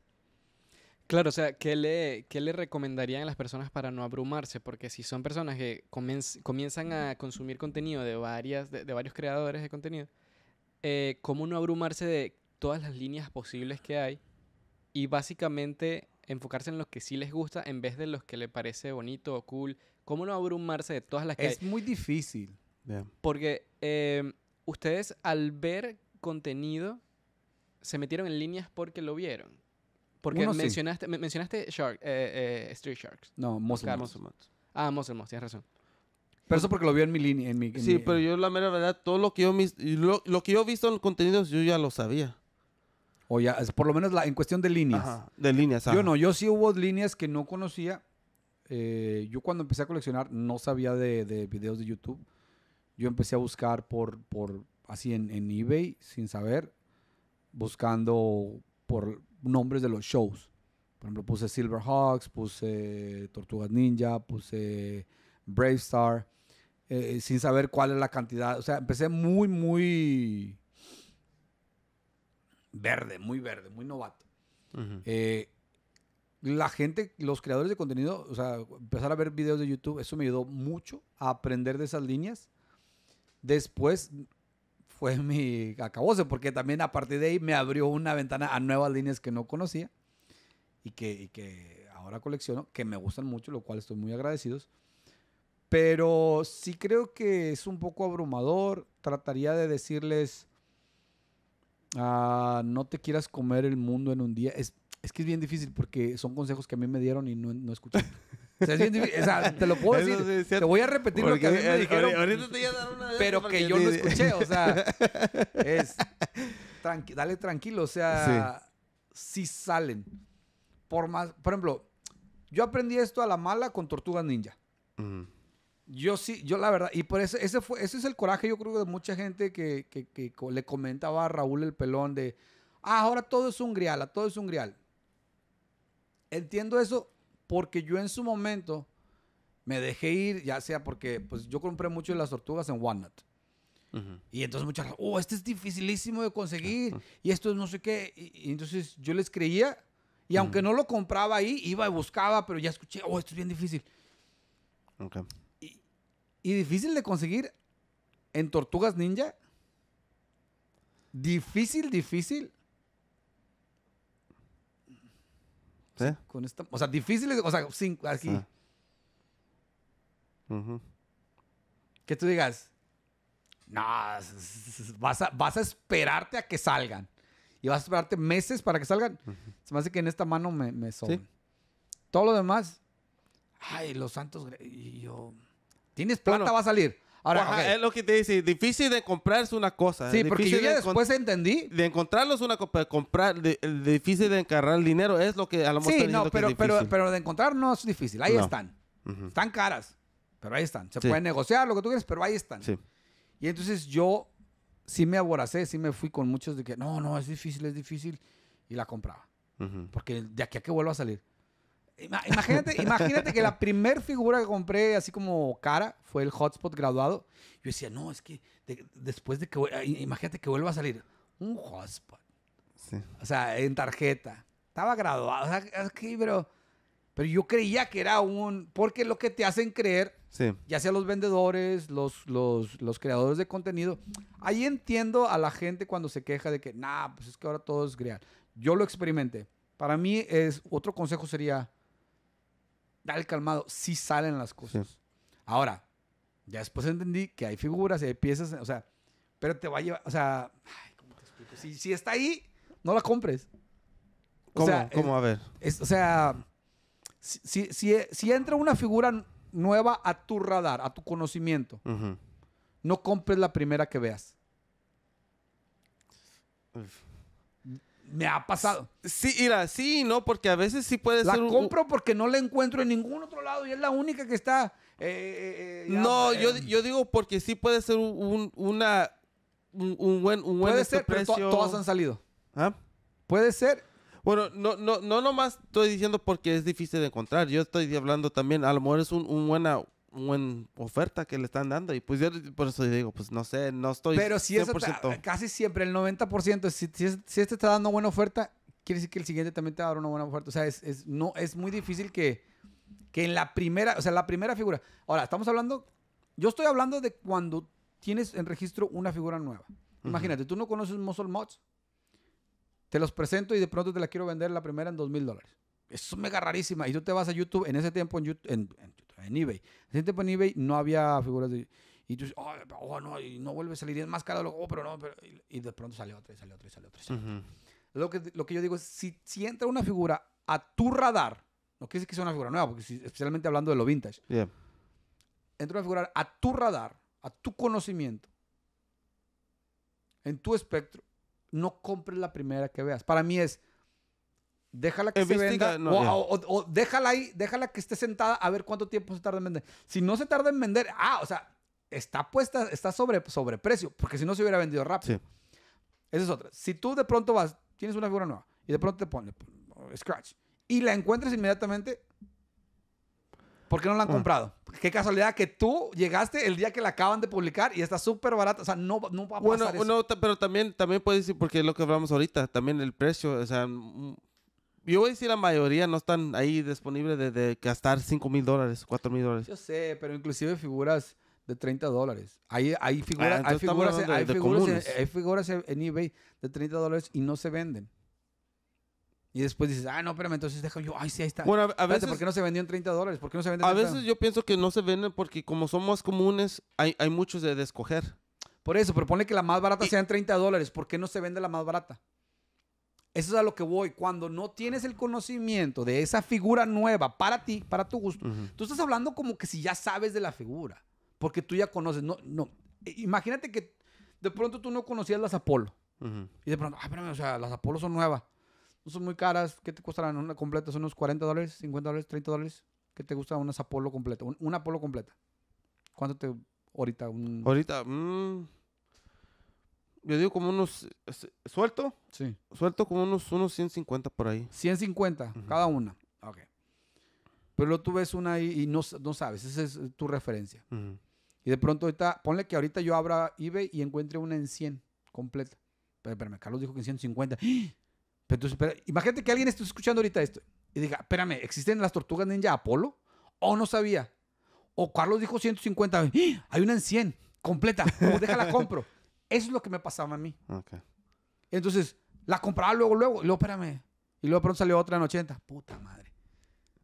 Claro, o sea, ¿qué le, ¿qué le recomendarían a las personas para no abrumarse? Porque si son personas que comenz, comienzan a consumir contenido de, varias, de, de varios creadores de contenido, eh, ¿cómo no abrumarse de todas las líneas posibles que hay? Y básicamente enfocarse en los que sí les gusta en vez de los que le parece bonito o cool. ¿Cómo no abrumarse de todas las que es hay? Es muy difícil. Yeah. Porque... Eh, ustedes al ver contenido se metieron en líneas porque lo vieron. Porque Uno mencionaste, sí. me, mencionaste Shark, eh, eh, Street Sharks. No, Muscle Mods. Ah, Muscle Mods, tienes razón. Pero eso porque lo vio en mi línea. En mi, en sí, mi, pero en... yo la mera verdad, todo lo que yo lo, lo que yo he visto en contenidos, yo ya lo sabía. O ya, por lo menos la, en cuestión de líneas. Ajá, de líneas, ajá. Yo no, yo sí hubo líneas que no conocía. Eh, yo cuando empecé a coleccionar no sabía de, de videos de YouTube. Yo empecé a buscar por, por así en, en eBay, sin saber, buscando por nombres de los shows. Por ejemplo, puse Silverhawks, puse Tortugas Ninja, puse Brave Star, eh, sin saber cuál es la cantidad. O sea, empecé muy, muy verde, muy verde, muy novato. Uh-huh. eh, la gente, los creadores de contenido, o sea, empezar a ver videos de YouTube, eso me ayudó mucho a aprender de esas líneas. Después fue mi acabose, porque también a partir de ahí me abrió una ventana a nuevas líneas que no conocía. Y que, y que ahora colecciono, que me gustan mucho, lo cual estoy muy agradecidos. Pero sí creo que es un poco abrumador. Trataría de decirles, uh, no te quieras comer el mundo en un día. Es, es que es bien difícil porque son consejos que a mí me dieron y no, no escuché. O sea, es bien difícil. O sea, te lo puedo decir. Te voy a repetir porque, lo que a mí me dijeron, ahorita te voy a dar una, pero que yo no escuché. O sea, es, tranqui dale tranquilo. O sea, sí, sí salen. Por, más, por ejemplo, yo aprendí esto a la mala con Tortugas Ninja. Uh-huh. Yo sí, yo la verdad, y por eso, ese, fue, ese es el coraje, yo creo, de mucha gente que, que, que le comentaba a Raúl el Pelón de, ah, ahora todo es un grial, todo es un grial. Entiendo eso porque yo en su momento me dejé ir, ya sea porque pues, yo compré mucho de las tortugas en Whatnot. Uh-huh. Y entonces muchas veces, oh, este es dificilísimo de conseguir, uh-huh. y esto es no sé qué. Y, y entonces yo les creía. Y aunque mm. no lo compraba ahí, iba y buscaba, pero ya escuché, oh, esto es bien difícil. Okay. Y, y difícil de conseguir en Tortugas Ninja. Difícil, difícil. ¿Sí? Sí, con esta, o sea, difícil, o sea, cinco, aquí. Ah. Uh-huh. Que tú digas, no, vas a, vas a esperarte a que salgan. Y vas a esperarte meses para que salgan. Uh-huh. Se me hace que en esta mano me, me sobra. ¿Sí? Todo lo demás. Ay, los santos. Y yo. Tienes plata, bueno, va a salir. Ahora, ajá, okay. Es lo que te dice. Difícil de comprar es una cosa. Sí, porque yo ya de después entendí. De encontrarlos es una cosa. Comprar, de, el difícil de encargar el dinero es lo que a lo mejor. Sí, no, pero, pero, pero de encontrar no es difícil. Ahí no. están. Uh-huh. Están caras. Pero ahí están. Se sí. pueden negociar, lo que tú quieras, pero ahí están. Sí. Y entonces yo. Sí me aboracé, sí me fui con muchos de que no, no, es difícil, es difícil. Y la compraba. Uh-huh. Porque de aquí a que vuelva a salir. Ima imagínate, imagínate que la primer figura que compré así como cara fue el Hotspot graduado. Yo decía, no, es que de después de que... Imagínate que vuelva a salir un Hotspot. Sí. O sea, en tarjeta. Estaba graduado. O sea, okay, pero, pero yo creía que era un... Porque lo que te hacen creer... Sí. Ya sea los vendedores, los, los, los creadores de contenido. Ahí entiendo a la gente cuando se queja de que, nah, pues es que ahora todo es crear. Yo lo experimenté. Para mí, es, otro consejo sería, dale calmado, sí salen las cosas. Sí. Ahora, ya después entendí que hay figuras, hay piezas, o sea, pero te va a llevar, o sea, ay, ¿cómo te explico? Si, si está ahí, no la compres. ¿Cómo? O sea, ¿Cómo? Es, a ver. Es, o sea, si, si, si, si entra una figura... nueva a tu radar, a tu conocimiento. Uh-huh. No compres la primera que veas. Uf. Me ha pasado. Sí, mira, sí y no, porque a veces sí puede la ser... La compro un... porque no la encuentro en ningún otro lado y es la única que está... Eh, eh, ya, no, eh, yo, yo digo porque sí puede ser un, una, un, un buen un buen Puede ser, pero to todas han salido. ¿Ah? Puede ser... Bueno, no, no, no nomás estoy diciendo porque es difícil de encontrar. Yo estoy hablando también, a lo mejor es un, un buena, un buen oferta que le están dando. Y pues yo por eso digo, pues no sé, no estoy Pero si eso está, casi siempre el noventa por ciento, si, si, si este está dando buena oferta, quiere decir que el siguiente también te va a dar una buena oferta. O sea, es, es, no, es muy difícil que, que en la primera, o sea, la primera figura. Ahora, estamos hablando, yo estoy hablando de cuando tienes en registro una figura nueva. Imagínate, uh-huh. tú no conoces Muscle Mods. Te los presento y de pronto te la quiero vender la primera en dos mil dólares. Es mega rarísima. Y tú te vas a YouTube. En ese tiempo en, YouTube, en, en, en eBay. En ese tiempo en eBay no había figuras de... Y tú dices, oh, oh no, y no vuelve a salir. Y es más caro. Oh, pero no. Pero, y, y de pronto sale otra, y sale otra, y sale otra. Y sale otra. Uh-huh. lo, que, lo que yo digo es, si, si entra una figura a tu radar, no quiere decir que sea una figura nueva, porque si, especialmente hablando de lo vintage. Yeah. Entra una figura a tu radar, a tu conocimiento, en tu espectro, no compres la primera que veas. Para mí es, déjala que se venda, no, o, o, o, o déjala ahí, déjala que esté sentada a ver cuánto tiempo se tarda en vender. Si no se tarda en vender, ah, o sea, está puesta, está sobre, sobre precio, porque si no se hubiera vendido rápido. Sí. Esa es otra. Si tú de pronto vas, tienes una figura nueva y de pronto te pone Scratch y la encuentras inmediatamente, ¿por qué no la han ah. comprado? Qué casualidad que tú llegaste el día que la acaban de publicar y está súper barata. O sea, no, no va a pasar bueno, eso. Bueno, pero también, también puedes decir, porque es lo que hablamos ahorita, también el precio. O sea, yo voy a decir la mayoría no están ahí disponibles de, de gastar cinco mil dólares, cuatro mil dólares. Yo sé, pero inclusive figuras de treinta dólares. Hay, hay figuras, ah, hay figuras, de, hay, de figuras en, hay figuras en eBay de treinta dólares y no se venden. Y después dices, ah, no, pero entonces dejo yo, ay, sí, ahí está. Bueno, a, a veces... ¿Por qué no se vendió en treinta dólares? ¿Por qué no se vendió en treinta? A veces yo pienso que no se venden porque como son más comunes, hay, hay muchos de, de escoger. Por eso, pero ponle que la más barata y... sea en treinta dólares. ¿Por qué no se vende la más barata? Eso es a lo que voy. Cuando no tienes el conocimiento de esa figura nueva para ti, para tu gusto, uh-huh. tú estás hablando como que si ya sabes de la figura. Porque tú ya conoces. No, no. Imagínate que de pronto tú no conocías las Apolo. Uh-huh. Y de pronto, ah, espérame, o sea, las Apolo son nuevas. No son muy caras. ¿Qué te costarán una completa? ¿Son unos cuarenta dólares? ¿cincuenta dólares? ¿treinta dólares? ¿Qué te gusta una Apolo completa? Un, una Apolo completa. ¿Cuánto te... ahorita? Un... Ahorita... Mmm, yo digo como unos... ¿Suelto? Sí. Suelto como unos, unos ciento cincuenta por ahí. ciento cincuenta uh-huh. cada una. Ok. Pero luego tú ves una y, y no, no sabes. Esa es tu referencia. Uh-huh. Y de pronto ahorita... Ponle que ahorita yo abra eBay y encuentre una en cien completa. Pero, espérame, Carlos dijo que en ciento cincuenta. ¡Ah! Entonces, pero, imagínate que alguien esté escuchando ahorita esto y diga, espérame, ¿existen las tortugas ninja Apolo? O no sabía. O Carlos dijo ciento cincuenta. ¡Ah! Hay una en cien, completa. Como déjala, compro. Eso es lo que me pasaba a mí. Okay. Entonces, la compraba luego, luego. Y luego, espérame. Y luego de pronto salió otra en ochenta. Puta madre.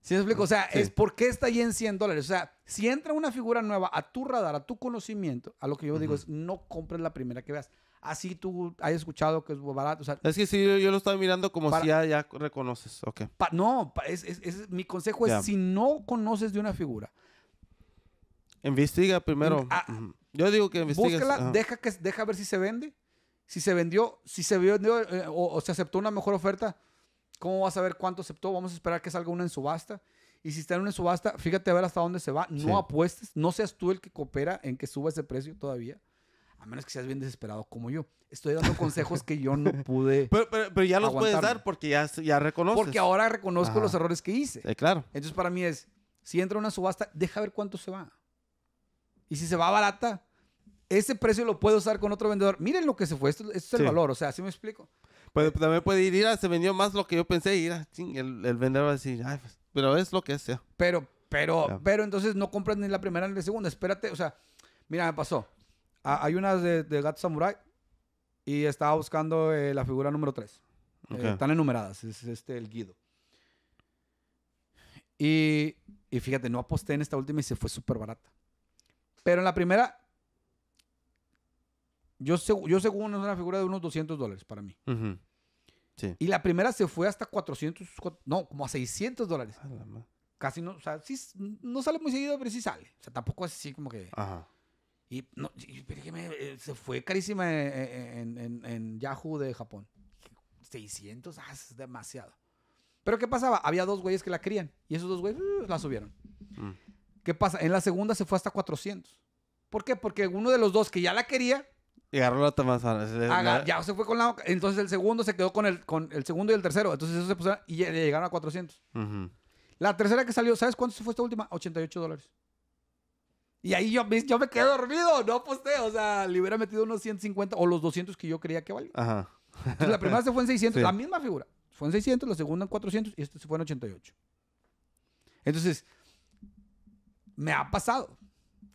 ¿Sí me explico? O sea, sí. es porque está ahí en cien dólares. O sea, si entra una figura nueva a tu radar, a tu conocimiento, a lo que yo uh-huh. digo es no compres la primera que veas. Así tú hayas escuchado que es barato. O sea, es que sí, yo, yo lo estaba mirando como para, si ya, ya reconoces. Okay. Pa, no, pa, es, es, es, mi consejo es, yeah. si no conoces de una figura... Investiga primero. A, yo digo que investigues. Búscala, uh-huh. deja, que, deja ver si se vende. Si se vendió, si se vendió eh, o, o se aceptó una mejor oferta, ¿cómo vas a ver cuánto aceptó? Vamos a esperar que salga una en subasta. Y si está en una en subasta, fíjate a ver hasta dónde se va. No sí. apuestes. No seas tú el que coopera en que suba ese precio todavía. A menos que seas bien desesperado como yo. Estoy dando consejos que yo no pude Pero, pero, pero ya los aguantarme. Puedes dar porque ya, ya reconoces. Porque ahora reconozco Ajá. los errores que hice. Sí, claro. Entonces, para mí es, si entra una subasta, deja ver cuánto se va. Y si se va barata, ese precio lo puedo usar con otro vendedor. Miren lo que se fue. Esto, esto es el sí. valor. O sea, ¿sí me explico? Pues, también puede ir, se vendió más lo que yo pensé. Y era, ching, el, el vendedor va a decir, ay, pues, pero es lo que es. Ya. Pero, pero, ya. pero entonces no compras ni la primera ni la segunda. Espérate. O sea, mira, me pasó. Ah, hay una de, de Gato Samurai y estaba buscando eh, la figura número tres. Okay. Eh, están enumeradas. Es este, el Guido. Y, y fíjate, no aposté en esta última y se fue súper barata. Pero en la primera, yo, yo según es una figura de unos doscientos dólares para mí. Uh-huh. Sí. Y la primera se fue hasta cuatrocientos, no, como a seiscientos dólares. Ah, casi no, o sea, sí, no sale muy seguido, pero sí sale. O sea, tampoco es así como que... Ajá. Y, no, y se fue carísima en, en, en Yahoo de Japón. seiscientos, ah, es demasiado. Pero ¿qué pasaba? Había dos güeyes que la querían. Y esos dos güeyes uh, la subieron. Mm. ¿Qué pasa? En la segunda se fue hasta cuatrocientos. ¿Por qué? Porque uno de los dos que ya la quería... Y agarró la tamazana. La... Ya se fue con la... Entonces el segundo se quedó con el, con el segundo y el tercero. Entonces eso se pusieron y le llegaron a cuatrocientos. Uh-huh. La tercera que salió, ¿sabes cuánto se fue esta última? ochenta y ocho dólares. Y ahí yo, yo me quedé dormido. No aposté. O sea, le hubiera metido unos ciento cincuenta o los doscientos que yo creía que valía. Ajá. Entonces, la primera se fue en seiscientos. Sí. La misma figura. Fue en seiscientos, la segunda en cuatrocientos y esta se fue en ochenta y ocho. Entonces, me ha pasado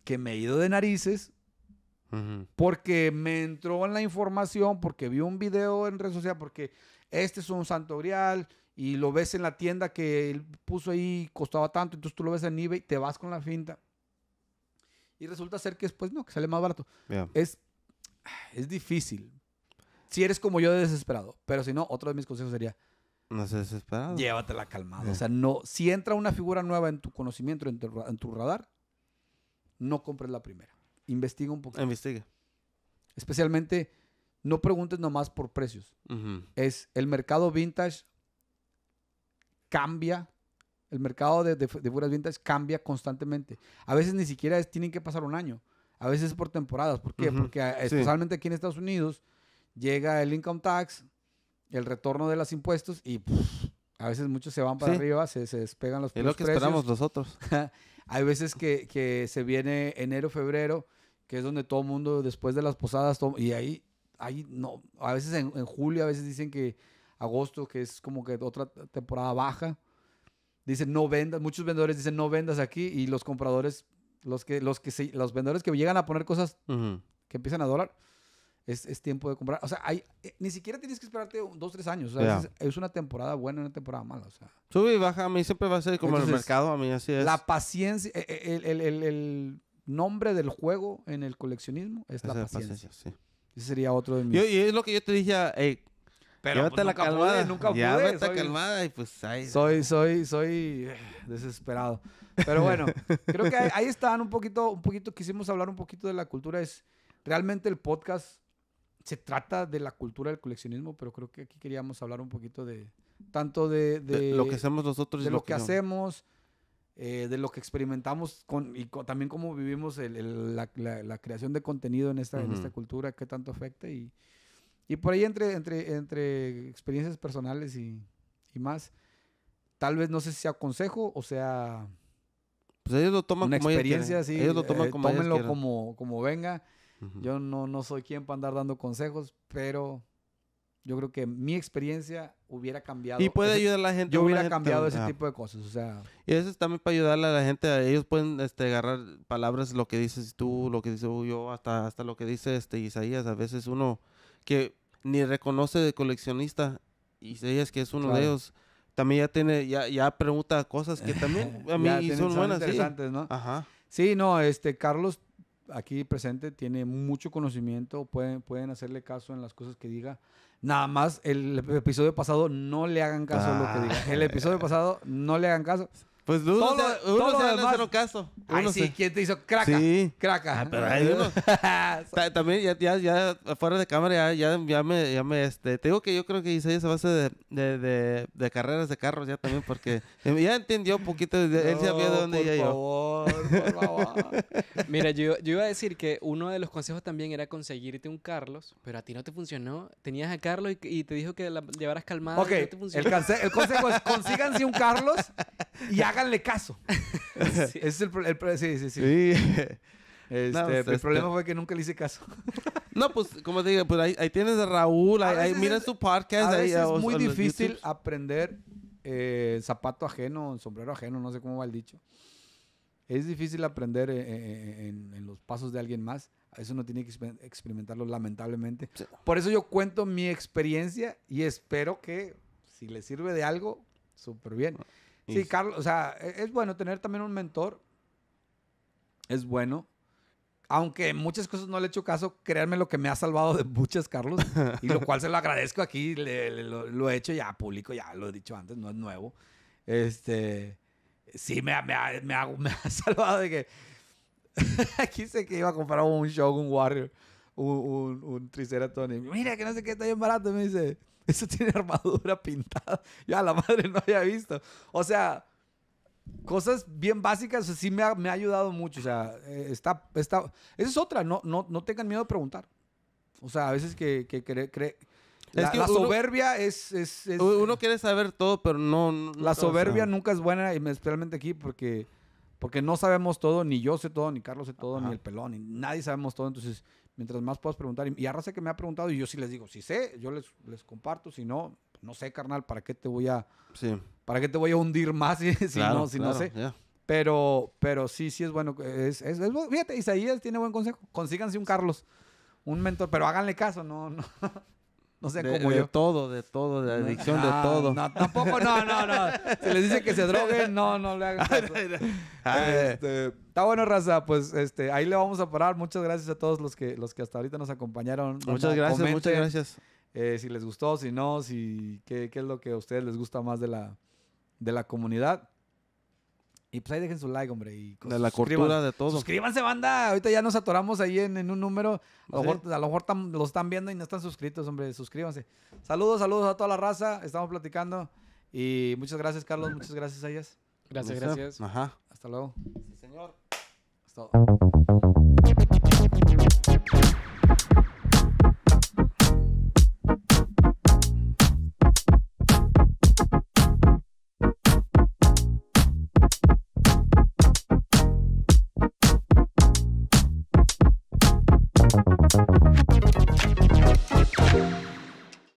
que me he ido de narices uh-huh. porque me entró en la información, porque vi un video en redes sociales, porque este es un santo grial y lo ves en la tienda que él puso ahí, costaba tanto. Entonces, tú lo ves en eBay, te vas con la finta. Y resulta ser que después no, que sale más barato. Yeah. Es, es difícil. Si eres como yo de desesperado. Pero si no, otro de mis consejos sería... No seas desesperado. Llévatela calmada. Yeah. O sea, no... Si entra una figura nueva en tu conocimiento, en tu, en tu radar, no compres la primera. Investiga un poquito. Investiga. Especialmente, no preguntes nomás por precios. Uh-huh. Es el mercado vintage... cambia. El mercado de, de, de puras ventas cambia constantemente. A veces ni siquiera es, tienen que pasar un año. A veces es por temporadas. ¿Por qué? Uh-huh. Porque sí. especialmente aquí en Estados Unidos llega el income tax, el retorno de los impuestos y pff, a veces muchos se van para sí. arriba, se, se despegan los precios. Es lo que precios. esperamos nosotros. Hay veces que, que se viene enero, febrero, que es donde todo el mundo, después de las posadas, todo, y ahí, ahí no. A veces en, en julio, a veces dicen que agosto, que es como que otra temporada baja. Dicen no vendas, muchos vendedores dicen no vendas aquí y los compradores, los que los que se, los vendedores que llegan a poner cosas uh-huh. que empiezan a dólar, es, es tiempo de comprar. O sea, hay, eh, ni siquiera tienes que esperarte dos, tres años. O sea, yeah. es, es una temporada buena, una temporada mala. O sea. Sube y baja, a mí siempre va a ser como entonces, el mercado, a mí así es. La paciencia, el, el, el, el nombre del juego en el coleccionismo es, es la paciencia. paciencia sí. Ese sería otro de mis... Yo, y es lo que yo te dije... Hey, pero llévate pues, la nunca calmada, pude, nunca pude. Soy, calmada y pues ay, soy, soy, soy desesperado. Pero bueno, creo que ahí, ahí están un poquito, un poquito, quisimos hablar un poquito de la cultura. Es realmente el podcast se trata de la cultura del coleccionismo, pero creo que aquí queríamos hablar un poquito de tanto de, de, de lo que hacemos nosotros, de y lo que no. hacemos, eh, de lo que experimentamos con y con, también cómo vivimos el, el, la, la, la creación de contenido en esta, uh-huh. en esta cultura, qué tanto afecta y Y por ahí entre, entre, entre experiencias personales y, y más, tal vez no sé si sea consejo o sea... Pues ellos lo toman como experiencia, ellos sí. Ellos lo toman eh, como tómenlo como, como venga. Uh-huh. Yo no, no soy quien para andar dando consejos, pero yo creo que mi experiencia hubiera cambiado. Y puede ese, ayudar a la gente. Yo hubiera gente, cambiado ese ah. tipo de cosas, o sea... Y eso es también para ayudarle a la gente. Ellos pueden este, agarrar palabras, lo que dices tú, lo que dices yo, hasta, hasta lo que dice este Isaías. A veces uno... que ni reconoce de coleccionista y si es que es uno claro. de ellos también ya tiene ya ya pregunta cosas que también a mí ya, y tienen, son, son buenas interesantes sí. no ajá sí no este Carlos aquí presente tiene mucho conocimiento, pueden pueden hacerle caso en las cosas que diga. Nada más el episodio pasado no le hagan caso ah. a lo que diga. El episodio pasado no le hagan caso. Pues uno todo, se, uno todo se le hace caso. Uno ay, sí, se... ¿quién te hizo? Craca, sí. craca. Ah, pero hay uno. Ta también, ya, ya, ya, fuera de cámara, ya, ya, ya me, ya me, este, te digo que yo creo que hice esa base de, de, de, de carreras de carros ya también, porque ya entendió un poquito, de, no, él sabía de dónde iba yo. Por favor, por favor. Mira, yo, yo iba a decir que uno de los consejos también era conseguirte un Carlos, pero a ti no te funcionó. Tenías a Carlos y, y te dijo que la llevaras calmada. Ok, y no te funcionó. El, el consejo es, consíganse un Carlos y hagan háganle caso. Sí. Ese es el problema. Sí, sí, sí. sí. Este, no, pues, el este... problema fue que nunca le hice caso. No, pues, como te digo, pues ahí, ahí tienes a Raúl, a ahí miras su podcast. A veces ahí, es o, muy difícil YouTube. aprender eh, zapato ajeno, sombrero ajeno, no sé cómo va el dicho. Es difícil aprender eh, en, en los pasos de alguien más. Eso no tiene que experimentarlo, lamentablemente. Sí. Por eso yo cuento mi experiencia y espero que, si le sirve de algo, súper bien. Ah. Sí, Carlos, o sea, es bueno tener también un mentor. Es bueno. Aunque en muchas cosas no le he hecho caso, créanme lo que me ha salvado de muchas, Carlos. Y lo cual se lo agradezco aquí. Le, le, lo, lo he hecho ya público, ya lo he dicho antes, no es nuevo. Este, sí, me, me, me, me, ha, me ha salvado de que... aquí sé que iba a comprar un Shogun Warrior, un, un, un Triceratón. Y mira, que no sé qué, está bien barato, me dice... Eso tiene armadura pintada. Ya la madre no había visto. O sea, cosas bien básicas. O sea, sí me ha, me ha ayudado mucho. O sea, eh, está, está... Esa es otra. No, no, no tengan miedo de preguntar. O sea, a veces que... que, que, que la, es que la soberbia uno, es, es, es... Uno quiere saber todo, pero no... no la soberbia o sea. nunca es buena, especialmente aquí, porque, porque no sabemos todo. Ni yo sé todo, ni Carlos sé todo, Ajá. ni el Pelón. Ni nadie sabemos todo. Entonces... Mientras más puedas preguntar. Y a raza que me ha preguntado, y yo sí les digo, si sé, yo les, les comparto. Si no, no sé, carnal, ¿para qué te voy a... Sí. ¿Para qué te voy a hundir más si, si, claro, no, si claro, no sé? Yeah. Pero, pero sí, sí es bueno. Es, es, es, fíjate, Isaías tiene buen consejo. Consíganse un Carlos, un mentor, pero háganle caso, no... no. No sé, como de yo. De todo, de todo, de adicción, no, de todo. No, tampoco, no, no, no. Si les dice que se droguen, no, no le hagan caso. Este, está bueno, raza. Pues este, ahí le vamos a parar. Muchas gracias a todos los que, los que hasta ahorita nos acompañaron. Muchas Anda, gracias, comenten, muchas gracias. Eh, si les gustó, si no, si qué, qué es lo que a ustedes les gusta más de la, de la comunidad. Y pues ahí dejen su like, hombre. Y de la cultura de todo. Suscríbanse, banda. Ahorita ya nos atoramos ahí en, en un número. A lo mejor, a lo mejor tam, los están viendo y no están suscritos, hombre. Suscríbanse. Saludos, saludos a toda la raza. Estamos platicando. Y muchas gracias, Carlos. Muchas gracias a ellas. Gracias, gracias. Ajá. Hasta luego. Sí, señor. Es todo.